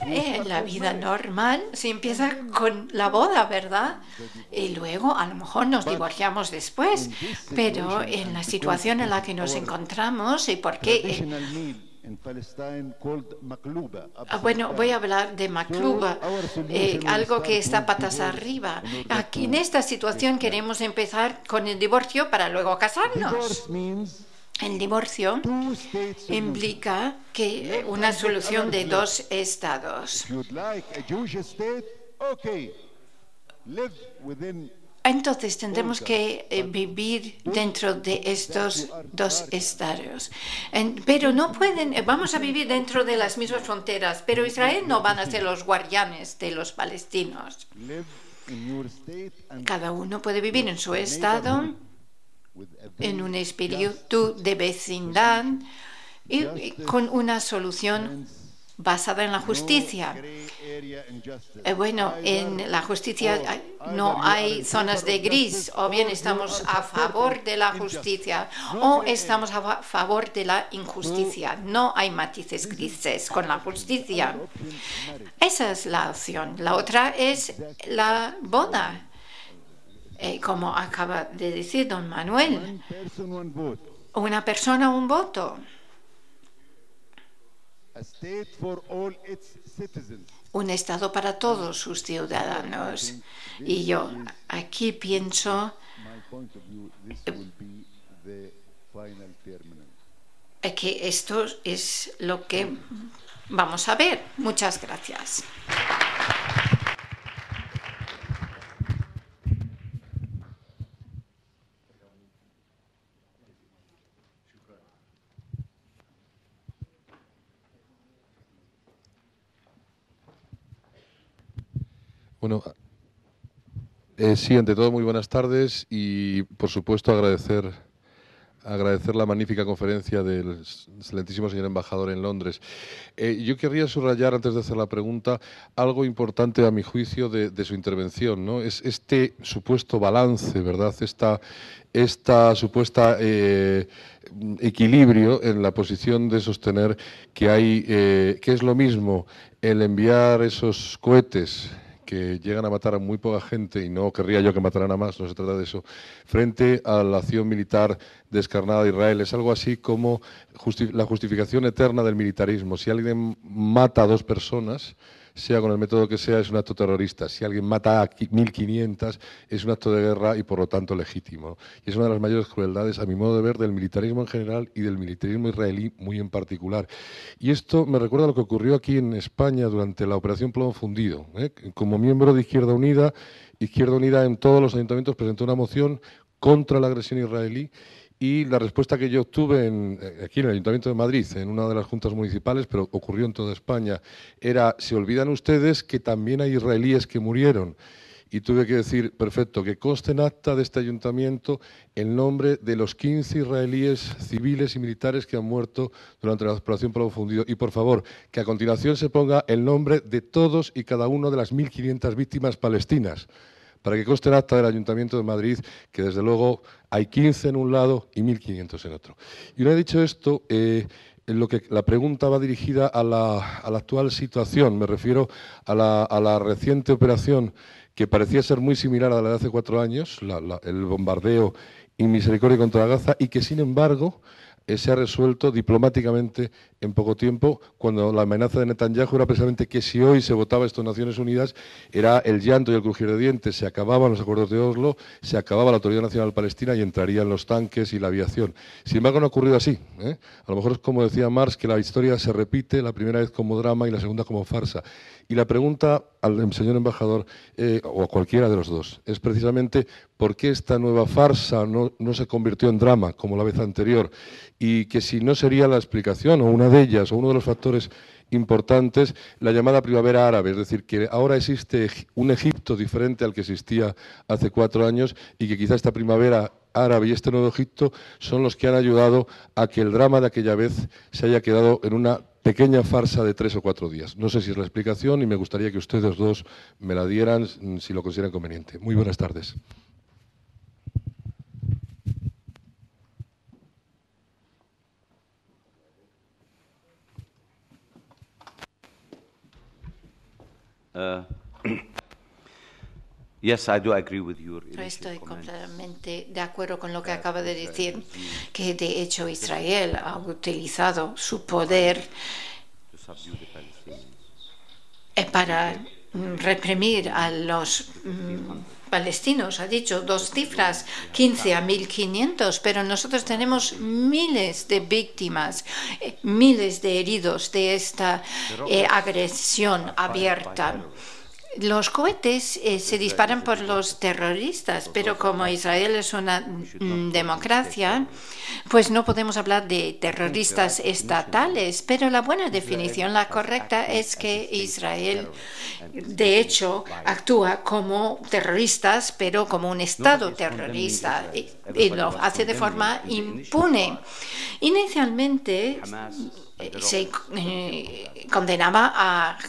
En la vida normal se empieza con la boda, ¿verdad? Y luego a lo mejor nos divorciamos después. Pero en la situación en la que nos encontramos, y por qué... Eh, Bueno, voy a hablar de Makluba, eh, algo que está patas arriba. Aquí, en esta situación queremos empezar con el divorcio para luego casarnos. El divorcio implica que una solución de dos estados. Entonces tendremos que vivir dentro de estos dos estados. Pero no pueden, vamos a vivir dentro de las mismas fronteras, pero Israel no van a ser los guardianes de los palestinos. Cada uno puede vivir en su estado, en un espíritu de vecindad y con una solución basada en la justicia. Eh, bueno, en la justicia no hay zonas de gris. O bien estamos a favor de la justicia o estamos a favor de la injusticia. No hay matices grises con la justicia. Esa es la opción. La otra es la boda, eh, como acaba de decir don Manuel. Una persona, un voto. Un Estado para todos sus ciudadanos. Y yo aquí pienso que esto es lo que vamos a ver. Muchas gracias. Bueno, eh, sí, ante todo, muy buenas tardes y, por supuesto, agradecer, agradecer la magnífica conferencia del excelentísimo señor embajador en Londres. Eh, yo querría subrayar, antes de hacer la pregunta, algo importante a mi juicio de, de su intervención, ¿no? Es este supuesto balance, ¿verdad? Esta, esta supuesta... Eh, equilibrio en la posición de sostener que hay... Eh, que es lo mismo el enviar esos cohetes que llegan a matar a muy poca gente, y no querría yo que mataran a más, no se trata de eso, frente a la acción militar descarnada de Israel. Es algo así como justi- la justificación eterna del militarismo. Si alguien mata a dos personas, sea con el método que sea, es un acto terrorista. Si alguien mata a mil quinientas, es un acto de guerra y, por lo tanto, legítimo. Y es una de las mayores crueldades, a mi modo de ver, del militarismo en general y del militarismo israelí muy en particular. Y esto me recuerda a lo que ocurrió aquí en España durante la Operación Plomo Fundido, ¿eh? Como miembro de Izquierda Unida, Izquierda Unida en todos los ayuntamientos presentó una moción contra la agresión israelí. Y la respuesta que yo obtuve en, aquí en el Ayuntamiento de Madrid, en una de las juntas municipales, pero ocurrió en toda España, era: se olvidan ustedes que también hay israelíes que murieron. Y tuve que decir, perfecto, que conste en acta de este ayuntamiento el nombre de los quince israelíes civiles y militares que han muerto durante la exploración Plomo Fundido. Y, por favor, que a continuación se ponga el nombre de todos y cada uno de las mil quinientas víctimas palestinas, Para que conste en acta del Ayuntamiento de Madrid que, desde luego, hay quince en un lado y mil quinientos en otro. Y una vez dicho esto, eh, en lo que la pregunta va dirigida a la, a la actual situación. Me refiero a la, a la reciente operación que parecía ser muy similar a la de hace cuatro años, la, la, el bombardeo inmisericorde contra Gaza, y que, sin embargo, se ha resuelto diplomáticamente en poco tiempo, cuando la amenaza de Netanyahu era precisamente que si hoy se votaba esto en Naciones Unidas, era el llanto y el crujir de dientes, se acababan los acuerdos de Oslo, se acababa la Autoridad Nacional Palestina y entrarían los tanques y la aviación. Sin embargo, no ha ocurrido así, ¿eh? A lo mejor es como decía Marx, que la historia se repite, la primera vez como drama y la segunda como farsa. Y la pregunta al señor embajador, eh, o a cualquiera de los dos, es precisamente por qué esta nueva farsa no, no se convirtió en drama, como la vez anterior, y que si no sería la explicación, o una de ellas, o uno de los factores importantes, la llamada primavera árabe, es decir, que ahora existe un Egipto diferente al que existía hace cuatro años y que quizá esta primavera árabe y este nuevo Egipto son los que han ayudado a que el drama de aquella vez se haya quedado en una pequeña farsa de tres o cuatro días. No sé si es la explicación y me gustaría que ustedes dos me la dieran si lo consideran conveniente. Muy buenas tardes. Uh, Yes, I do agree with your Estoy completamente de acuerdo con lo que acaba de decir, que de hecho Israel ha utilizado su poder para reprimir a los palestinos. Ha dicho dos cifras, quince a mil quinientos, pero nosotros tenemos miles de víctimas, miles de heridos de esta eh, agresión abierta. Los cohetes eh, se disparan por los terroristas, pero como Israel es una mm, democracia, pues no podemos hablar de terroristas estatales. Pero la buena definición, la correcta, es que Israel, de hecho, actúa como terroristas, pero como un Estado terrorista, y, y lo hace de forma impune. Inicialmente eh, se eh, condenaba a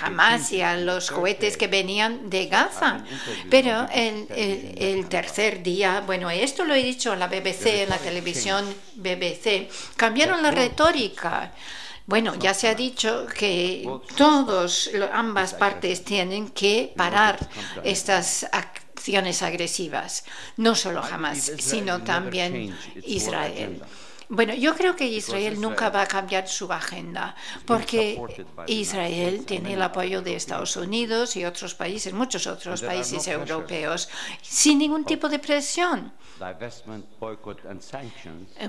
Hamas y a los cohetes que venían de Gaza. Pero el, el, el tercer día, bueno, esto lo he dicho en la B B C, en la televisión B B C, cambiaron la retórica. Bueno, ya se ha dicho que todos, ambas partes tienen que parar estas acciones agresivas, no solo Hamas, sino también Israel. Bueno, yo creo que Israel nunca va a cambiar su agenda, porque Israel tiene el apoyo de Estados Unidos y otros países, muchos otros países europeos, sin ningún tipo de presión.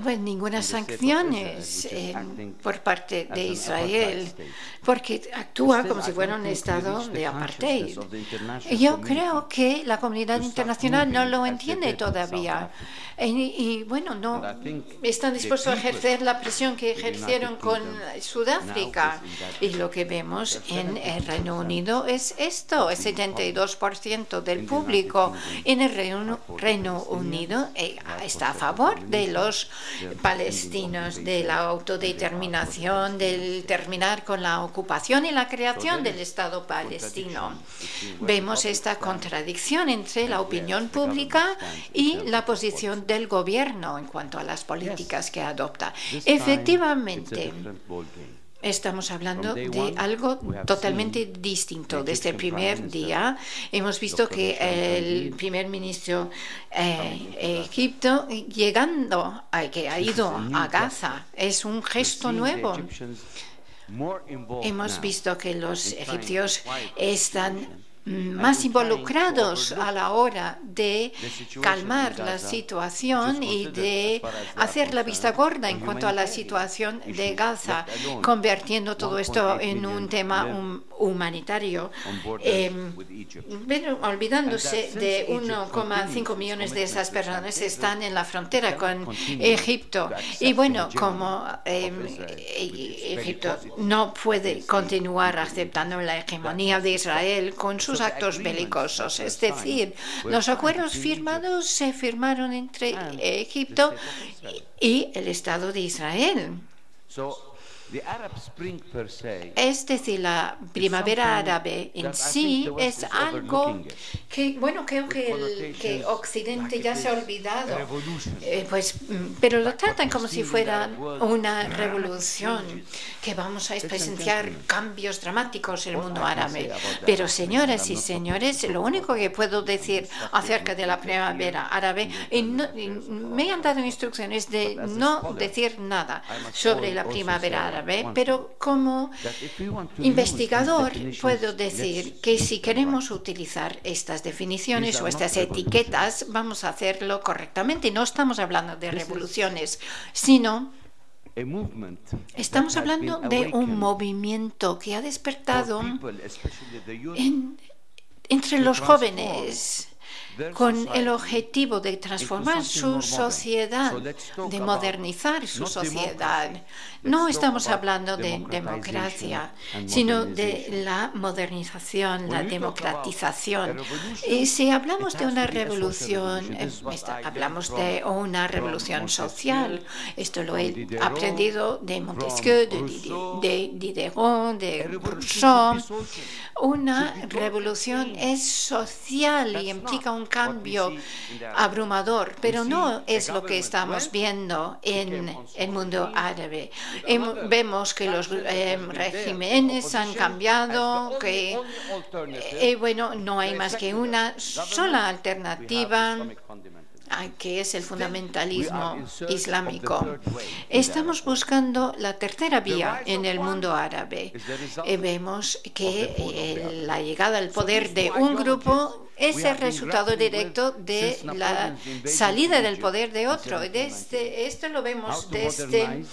Bueno, ninguna sanciones eh, por parte de Israel, porque actúa como si fuera un estado de apartheid. Yo creo que la comunidad internacional no lo entiende todavía. Y, y bueno, no están dispuestos a ejercer la presión que ejercieron con Sudáfrica. Y lo que vemos en el Reino Unido es esto: el setenta y dos por ciento del público en el Reino, Reino Unido está a favor de los palestinos, de la autodeterminación, del terminar con la ocupación y la creación del Estado palestino. Vemos esta contradicción entre la opinión pública y la posición del gobierno en cuanto a las políticas que adopta. Efectivamente, estamos hablando de algo totalmente distinto. Desde el primer día hemos visto que el primer ministro eh, egipto llegando, a, que ha ido a Gaza, es un gesto nuevo. Hemos visto que los egipcios están más involucrados a la hora de calmar la situación y de hacer la vista gorda en cuanto a la situación de Gaza, convirtiendo todo esto en un tema hum humanitario, eh, pero olvidándose de uno coma cinco millones de esas personas que están en la frontera con Egipto. Y bueno, como eh, Egipto no puede continuar aceptando la hegemonía de Israel con sus actos belicosos. Es decir, los acuerdos firmados se firmaron entre Egipto y el Estado de Israel. Es decir, la primavera árabe en sí es algo que, bueno, creo que, el, que Occidente ya se ha olvidado, eh, pues, pero lo tratan como si fuera una revolución, que vamos a presenciar cambios dramáticos en el mundo árabe. Pero, señoras y señores, lo único que puedo decir acerca de la primavera árabe, y no, y me han dado instrucciones de no decir nada sobre la primavera árabe. Pero como investigador puedo decir que si queremos utilizar estas definiciones o estas etiquetas, vamos a hacerlo correctamente. No estamos hablando de revoluciones, sino estamos hablando de un movimiento que ha despertado en, entre los jóvenes, con el objetivo de transformar su sociedad, de modernizar su sociedad. No estamos hablando de democracia, sino de la modernización, la democratización. Y si hablamos de una revolución, hablamos de una revolución social. Esto lo he aprendido de Montesquieu, de Diderot, de Rousseau. Una revolución es social y implica un cambio abrumador, pero no es lo que estamos viendo en el mundo árabe. Vemos que los eh, regímenes han cambiado, que eh, bueno, no hay más que una sola alternativa, que es el fundamentalismo islámico. Estamos buscando la tercera vía en el mundo árabe. Vemos que eh, la llegada al poder de un grupo es el resultado directo de la salida del poder de otro. Desde, esto lo vemos desde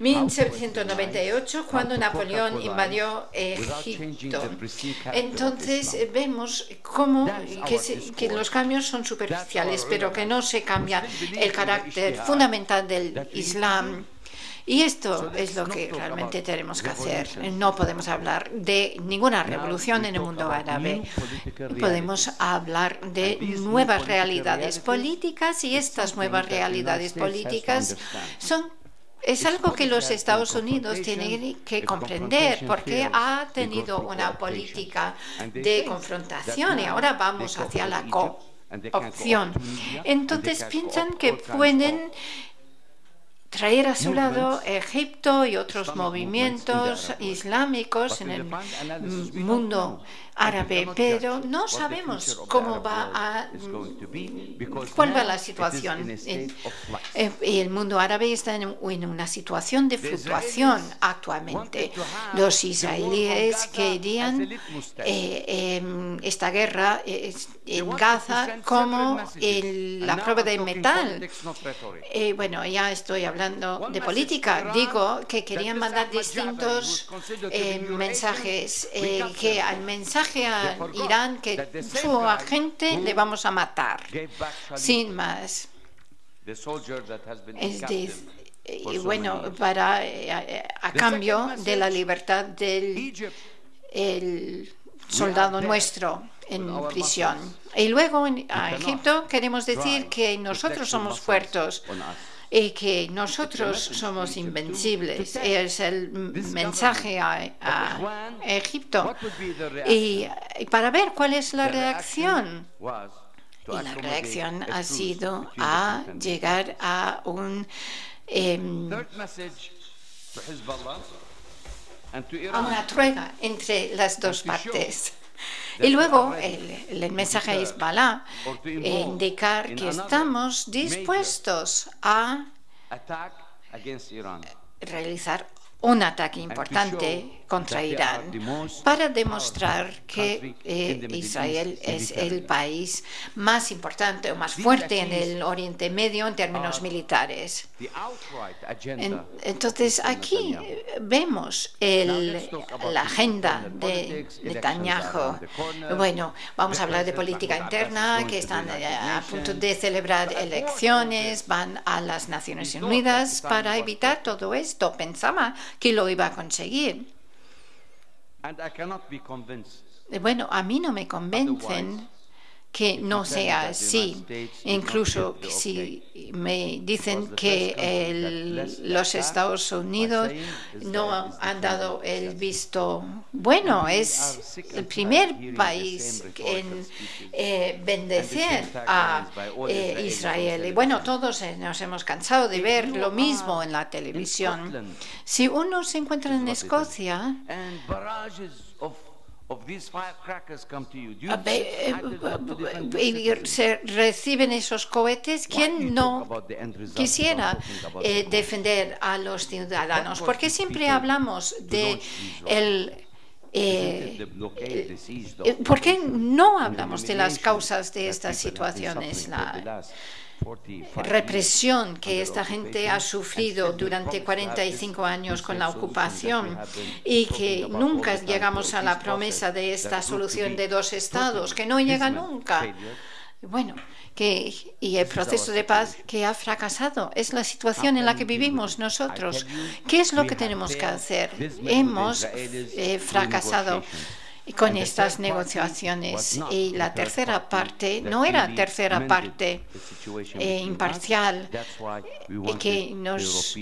mil setecientos noventa y ocho, cuando Napoleón invadió Egipto. Entonces vemos cómo que, se, que los cambios son superficiales, pero que no se cambia el carácter fundamental del Islam. Y esto es lo que realmente tenemos que hacer. No podemos hablar de ninguna revolución en el mundo árabe. Podemos hablar de nuevas realidades políticas, y estas nuevas realidades políticas son es algo que los Estados Unidos tienen que comprender, porque ha tenido una política de confrontación y ahora vamos hacia la cooptación. Entonces piensan que pueden traer a su lado Egipto y otros movimientos islámicos en el mundo árabe, pero no sabemos cómo va a, cuál va la situación. El, el mundo árabe está en una situación de fluctuación actualmente. Los israelíes querían eh, eh, esta guerra eh, en Gaza como el, la prueba de metal. Eh, bueno, ya estoy hablando de política. Digo que querían mandar distintos eh, mensajes, eh, que al mensaje a Irán, que su agente le vamos a matar, sin más. Es de, y bueno, para, a, a cambio de la libertad del el soldado nuestro en prisión. Y luego a Egipto queremos decir que nosotros somos fuertes y que nosotros somos invencibles. Es el mensaje a, a Egipto. Y, y para ver cuál es la reacción. Y la reacción ha sido a llegar a un eh, a una truega entre las dos partes. Y luego el, el mensaje a Hezbollah, indicar que estamos dispuestos a realizar un ataque importante contra Irán para demostrar que eh, Israel es el país más importante o más fuerte en el Oriente Medio en términos militares. En, entonces, aquí vemos el, la agenda de Netanyahu. Bueno, vamos a hablar de política interna, que están a punto de celebrar elecciones, van a las Naciones Unidas para evitar todo esto. Pensaba que lo iba a conseguir. Bueno, a mí no me convencen, que no sea así. Incluso si me dicen que el, los Estados Unidos no han dado el visto bueno, es el primer país en eh, bendecir a eh, Israel. Y bueno, todos nos hemos cansado de ver lo mismo en la televisión. Si uno se encuentra en Escocia, y se reciben esos cohetes, ¿quién no quisiera eh, defender a los ciudadanos? Porque siempre hablamos de el Eh, eh, ¿por qué no hablamos de las causas de estas situaciones? La represión que esta gente ha sufrido durante cuarenta y cinco años con la ocupación, y que nunca llegamos a la promesa de esta solución de dos estados, que no llega nunca. Bueno, que, y el proceso de paz que ha fracasado. Es la situación en la que vivimos nosotros. ¿Qué es lo que tenemos que hacer? Hemos eh, fracasado con estas negociaciones. Y la tercera parte no era tercera parte eh, imparcial, eh, que nos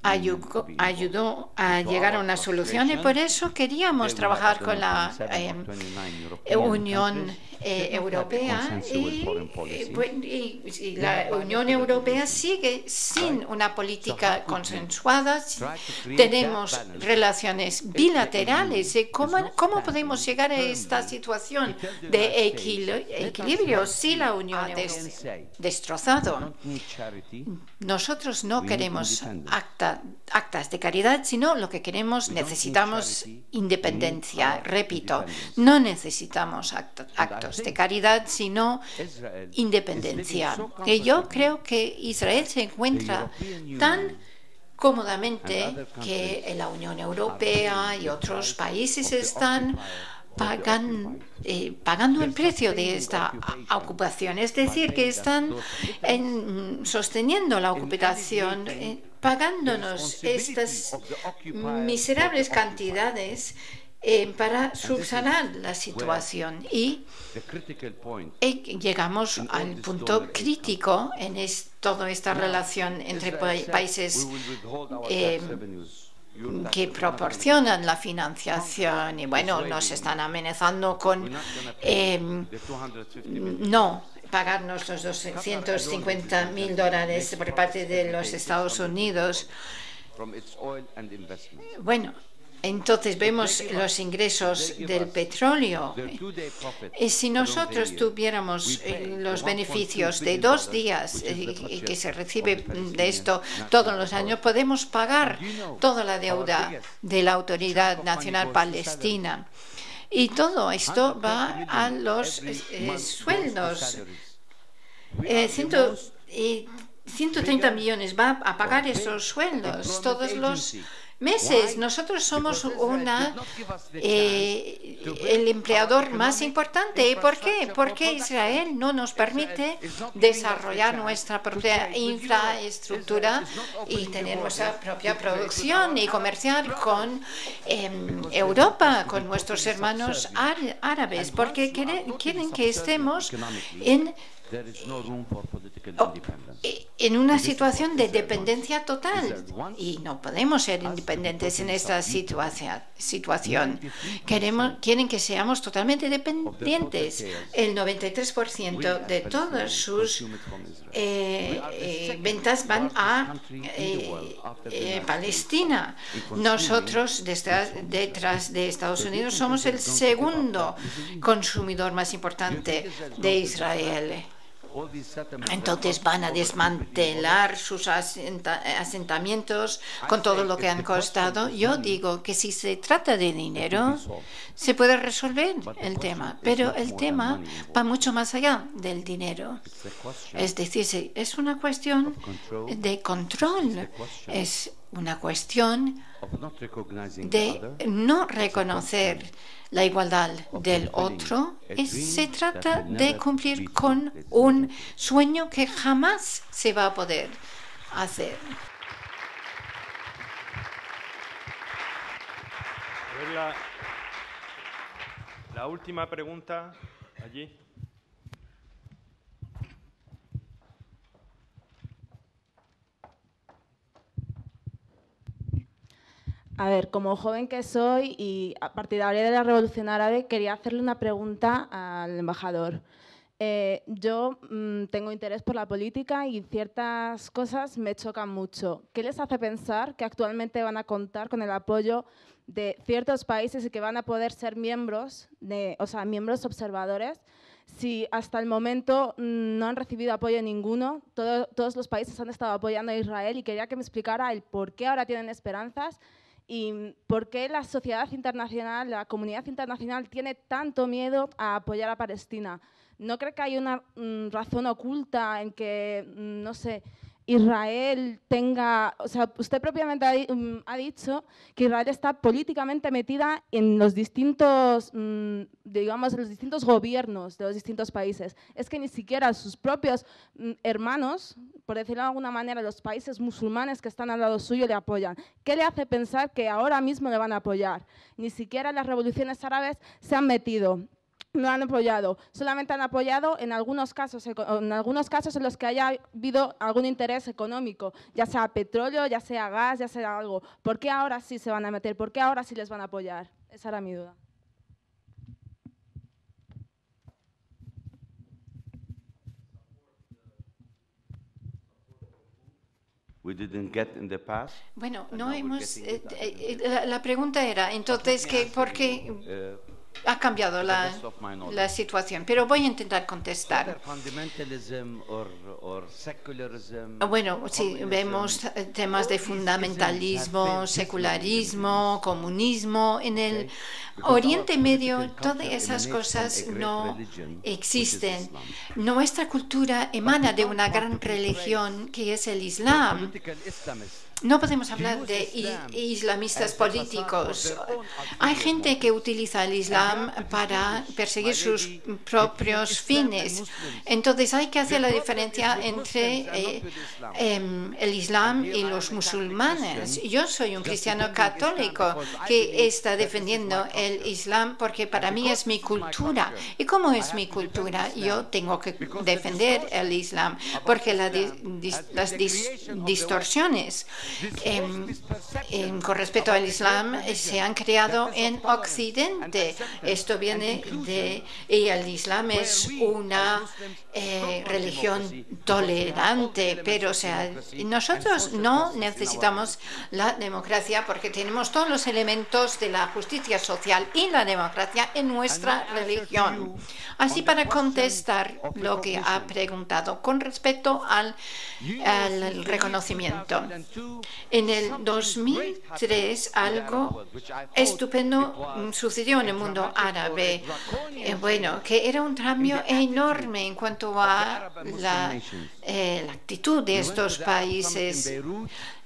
Ayudó, ayudó a llegar a una solución, y por eso queríamos trabajar con la eh, Unión eh, Europea, y, y, y la Unión Europea sigue sin una política consensuada. Tenemos relaciones bilaterales. ¿Cómo, cómo podemos llegar a esta situación de equil equilibrio si la Unión ha des destrozado? Nosotros no queremos acta actas de caridad, sino lo que queremos, necesitamos independencia. Repito, no necesitamos actos de caridad, sino independencia. Y yo creo que Israel se encuentra tan cómodamente que la Unión Europea y otros países están Pagan, eh, pagando el precio de esta ocupación. Es decir, que están en, sosteniendo la ocupación, eh, pagándonos estas miserables cantidades eh, para subsanar la situación. Y eh, llegamos al punto crítico en es, toda esta relación entre pa países eh, que proporcionan la financiación. Y bueno, nos están amenazando con eh, no pagarnos los doscientos cincuenta mil dólares por parte de los Estados Unidos. Bueno, entonces vemos los ingresos del petróleo. Y si nosotros tuviéramos los beneficios de dos días que se recibe de esto todos los años, podemos pagar toda la deuda de la Autoridad Nacional Palestina. Y todo esto va a los eh, sueldos. Eh, ciento, eh, ciento treinta millones va a pagar esos sueldos todos los meses. Nosotros somos una eh, el empleador más importante. ¿Y por qué? Porque Israel no nos permite desarrollar nuestra propia infraestructura y tener nuestra propia producción y comerciar con eh, Europa, con nuestros hermanos árabes, porque quieren, quieren que estemos en en una situación de dependencia total, y no podemos ser independientes en esta situación. Queremos, quieren que seamos totalmente dependientes. El noventa y tres por ciento de todas sus eh, eh, ventas van a eh, eh, Palestina. Nosotros, detrás, detrás de Estados Unidos, somos el segundo consumidor más importante de Israel. Entonces van a desmantelar sus asenta asentamientos con todo lo que han costado. Yo digo que si se trata de dinero, se puede resolver el tema, pero el tema va mucho más allá del dinero. Es decir, es una cuestión de control, es una cuestión de no reconocer la igualdad del otro. Es, se trata de cumplir con un sueño que jamás se va a poder hacer. La, la última pregunta allí. A ver, como joven que soy y a partir de la Revolución Árabe, quería hacerle una pregunta al embajador. Eh, yo mmm, tengo interés por la política y ciertas cosas me chocan mucho. ¿Qué les hace pensar que actualmente van a contar con el apoyo de ciertos países y que van a poder ser miembros, de, o sea, miembros observadores, si hasta el momento mmm, no han recibido apoyo ninguno? Todo, todos los países han estado apoyando a Israel y quería que me explicara el por qué ahora tienen esperanzas y por qué la sociedad internacional, la comunidad internacional tiene tanto miedo a apoyar a Palestina. ¿No cree que hay una mm, razón oculta en que, mm, no sé, Israel tenga… O sea, usted propiamente ha, mm, ha dicho que Israel está políticamente metida en los distintos, mm, digamos, los distintos gobiernos de los distintos países. Es que ni siquiera sus propios mm, hermanos, por decirlo de alguna manera, los países musulmanes que están al lado suyo le apoyan. ¿Qué le hace pensar que ahora mismo le van a apoyar? Ni siquiera las revoluciones árabes se han metido. No han apoyado, solamente han apoyado en algunos casos en algunos casos en los que haya habido algún interés económico, ya sea petróleo, ya sea gas, ya sea algo. ¿Por qué ahora sí se van a meter? ¿Por qué ahora sí les van a apoyar? Esa era mi duda. We didn't get in the past. Bueno, no hemos eh, eh, la pregunta era, entonces, que ¿por qué ha cambiado la, la situación? Pero voy a intentar contestar. Bueno, sí, vemos temas de fundamentalismo, secularismo, comunismo. En el Oriente Medio todas esas cosas no existen. Nuestra cultura emana de una gran religión que es el Islam. No podemos hablar de islamistas políticos. Hay gente que utiliza el Islam para perseguir sus propios fines. Entonces hay que hacer la diferencia entre eh, eh, el Islam y los musulmanes. Yo soy un cristiano católico que está defendiendo el Islam porque para mí es mi cultura. ¿Y cómo es mi cultura? Yo tengo que defender el Islam porque la di dis las dis distorsiones Eh, eh, con respecto al Islam eh, se han creado en Occidente. Esto viene de… y el Islam es una eh, religión tolerante, pero o sea, nosotros no necesitamos la democracia porque tenemos todos los elementos de la justicia social y la democracia en nuestra religión. Así, para contestar lo que ha preguntado con respecto al, al reconocimiento. En el dos mil tres algo estupendo sucedió en el mundo árabe, eh, bueno, que era un cambio enorme en cuanto a la, eh, la actitud de estos países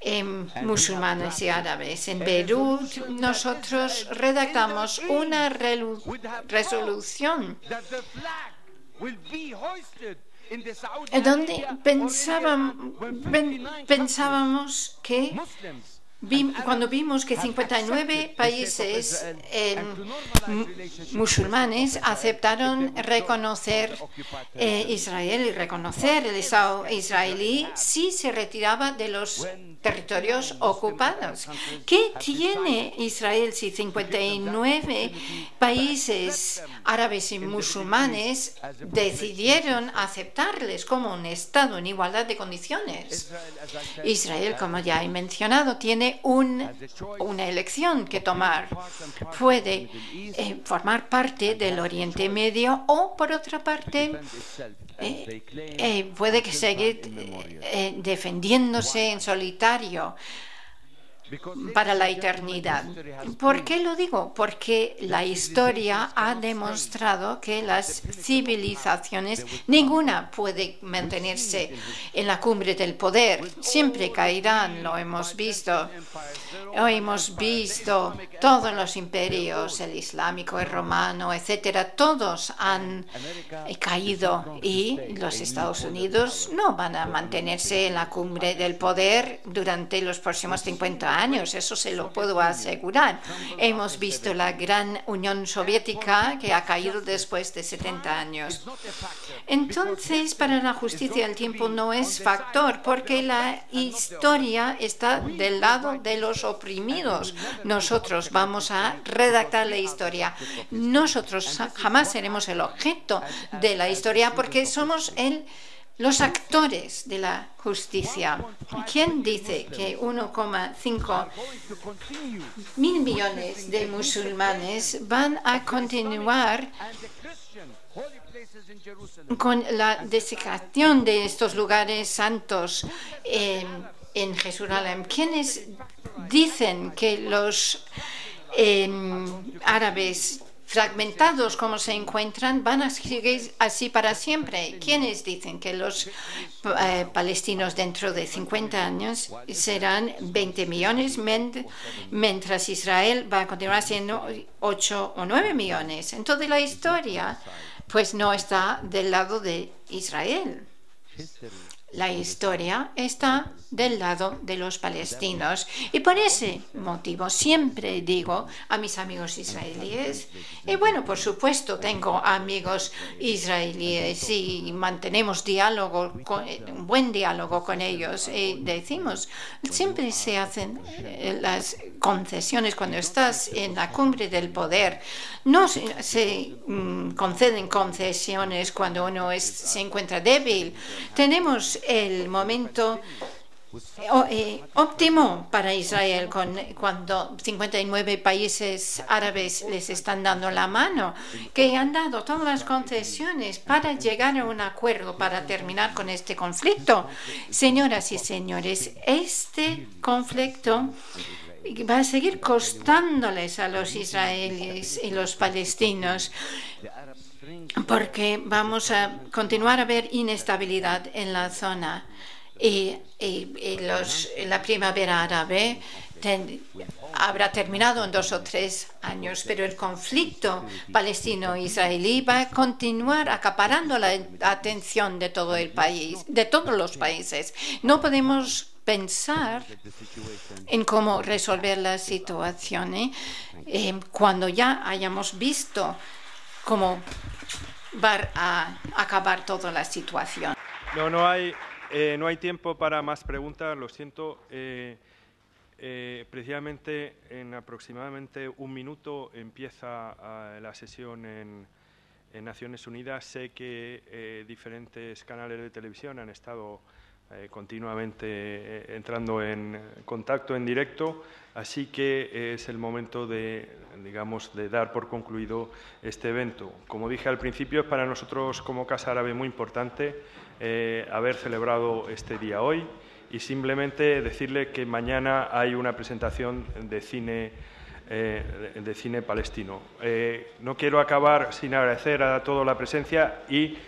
eh, musulmanes y árabes. En Beirut nosotros redactamos una resolución donde pensábamos, pensábamos que cuando vimos que cincuenta y nueve países eh, musulmanes aceptaron reconocer eh, Israel y reconocer el Estado israelí si se retiraba de los territorios ocupados. ¿Qué tiene Israel si cincuenta y nueve países árabes y musulmanes decidieron aceptarles como un Estado en igualdad de condiciones? Israel, como ya he mencionado, tiene Un, una elección que tomar. Puede eh, formar parte del Oriente Medio o, por otra parte, eh, eh, puede que seguir eh, defendiéndose en solitario para la eternidad. ¿Por qué lo digo? Porque la historia ha demostrado que las civilizaciones, ninguna puede mantenerse en la cumbre del poder. Siempre caerán, lo hemos visto. Hoy hemos visto todos los imperios, el islámico, el romano, etcétera. Todos han caído y los Estados Unidos no van a mantenerse en la cumbre del poder durante los próximos cincuenta años. Años, eso se lo puedo asegurar. Hemos visto la gran Unión Soviética que ha caído después de setenta años. Entonces, para la justicia el tiempo no es factor porque la historia está del lado de los opositores. oprimidos. Nosotros vamos a redactar la historia. Nosotros jamás seremos el objeto de la historia porque somos el... los actores de la justicia. ¿Quién dice que uno coma cinco mil millones de musulmanes van a continuar con la desecación de estos lugares santos eh, en Jerusalén? ¿Quiénes dicen que los eh, árabes fragmentados como se encuentran van a seguir así para siempre? ¿Quiénes dicen que los eh, palestinos dentro de cincuenta años serán veinte millones mientras Israel va a continuar siendo ocho o nueve millones? Entonces la historia pues no está del lado de Israel. La historia está del lado de los palestinos. Y por ese motivo siempre digo a mis amigos israelíes, y bueno, por supuesto tengo amigos israelíes y mantenemos diálogo, con, un buen diálogo con ellos, y decimos, siempre se hacen las concesiones cuando estás en la cumbre del poder. No se, se conceden concesiones cuando uno es, se encuentra débil. Tenemos el momento eh, óptimo para Israel con, cuando cincuenta y nueve países árabes les están dando la mano, que han dado todas las concesiones para llegar a un acuerdo, para terminar con este conflicto. Señoras y señores, este conflicto va a seguir costándoles a los israelíes y los palestinos, porque vamos a continuar a ver inestabilidad en la zona y, y, y los, la primavera árabe ten, habrá terminado en dos o tres años, pero el conflicto palestino-israelí va a continuar acaparando la atención de todo el país, de todos los países. No podemos pensar en cómo resolver la situación ¿eh? Eh, cuando ya hayamos visto cómo va a acabar toda la situación. No, no hay, eh, no hay tiempo para más preguntas, lo siento. Eh, eh, precisamente en aproximadamente un minuto empieza eh, la sesión en, en Naciones Unidas. Sé que eh, diferentes canales de televisión han estado Eh, continuamente eh, entrando en contacto en directo, así que eh, es el momento de, digamos, de dar por concluido este evento. Como dije al principio, es para nosotros como Casa Árabe muy importante eh, haber celebrado este día hoy, y simplemente decirle que mañana hay una presentación de cine, eh, de cine palestino. Eh, no quiero acabar sin agradecer a toda la presencia y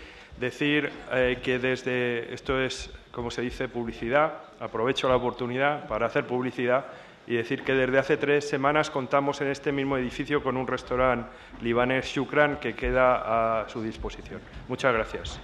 decir eh, que desde esto es, como se dice, publicidad. Aprovecho la oportunidad para hacer publicidad y decir que desde hace tres semanas contamos en este mismo edificio con un restaurante libanés, Shukran, que queda a su disposición. Muchas gracias.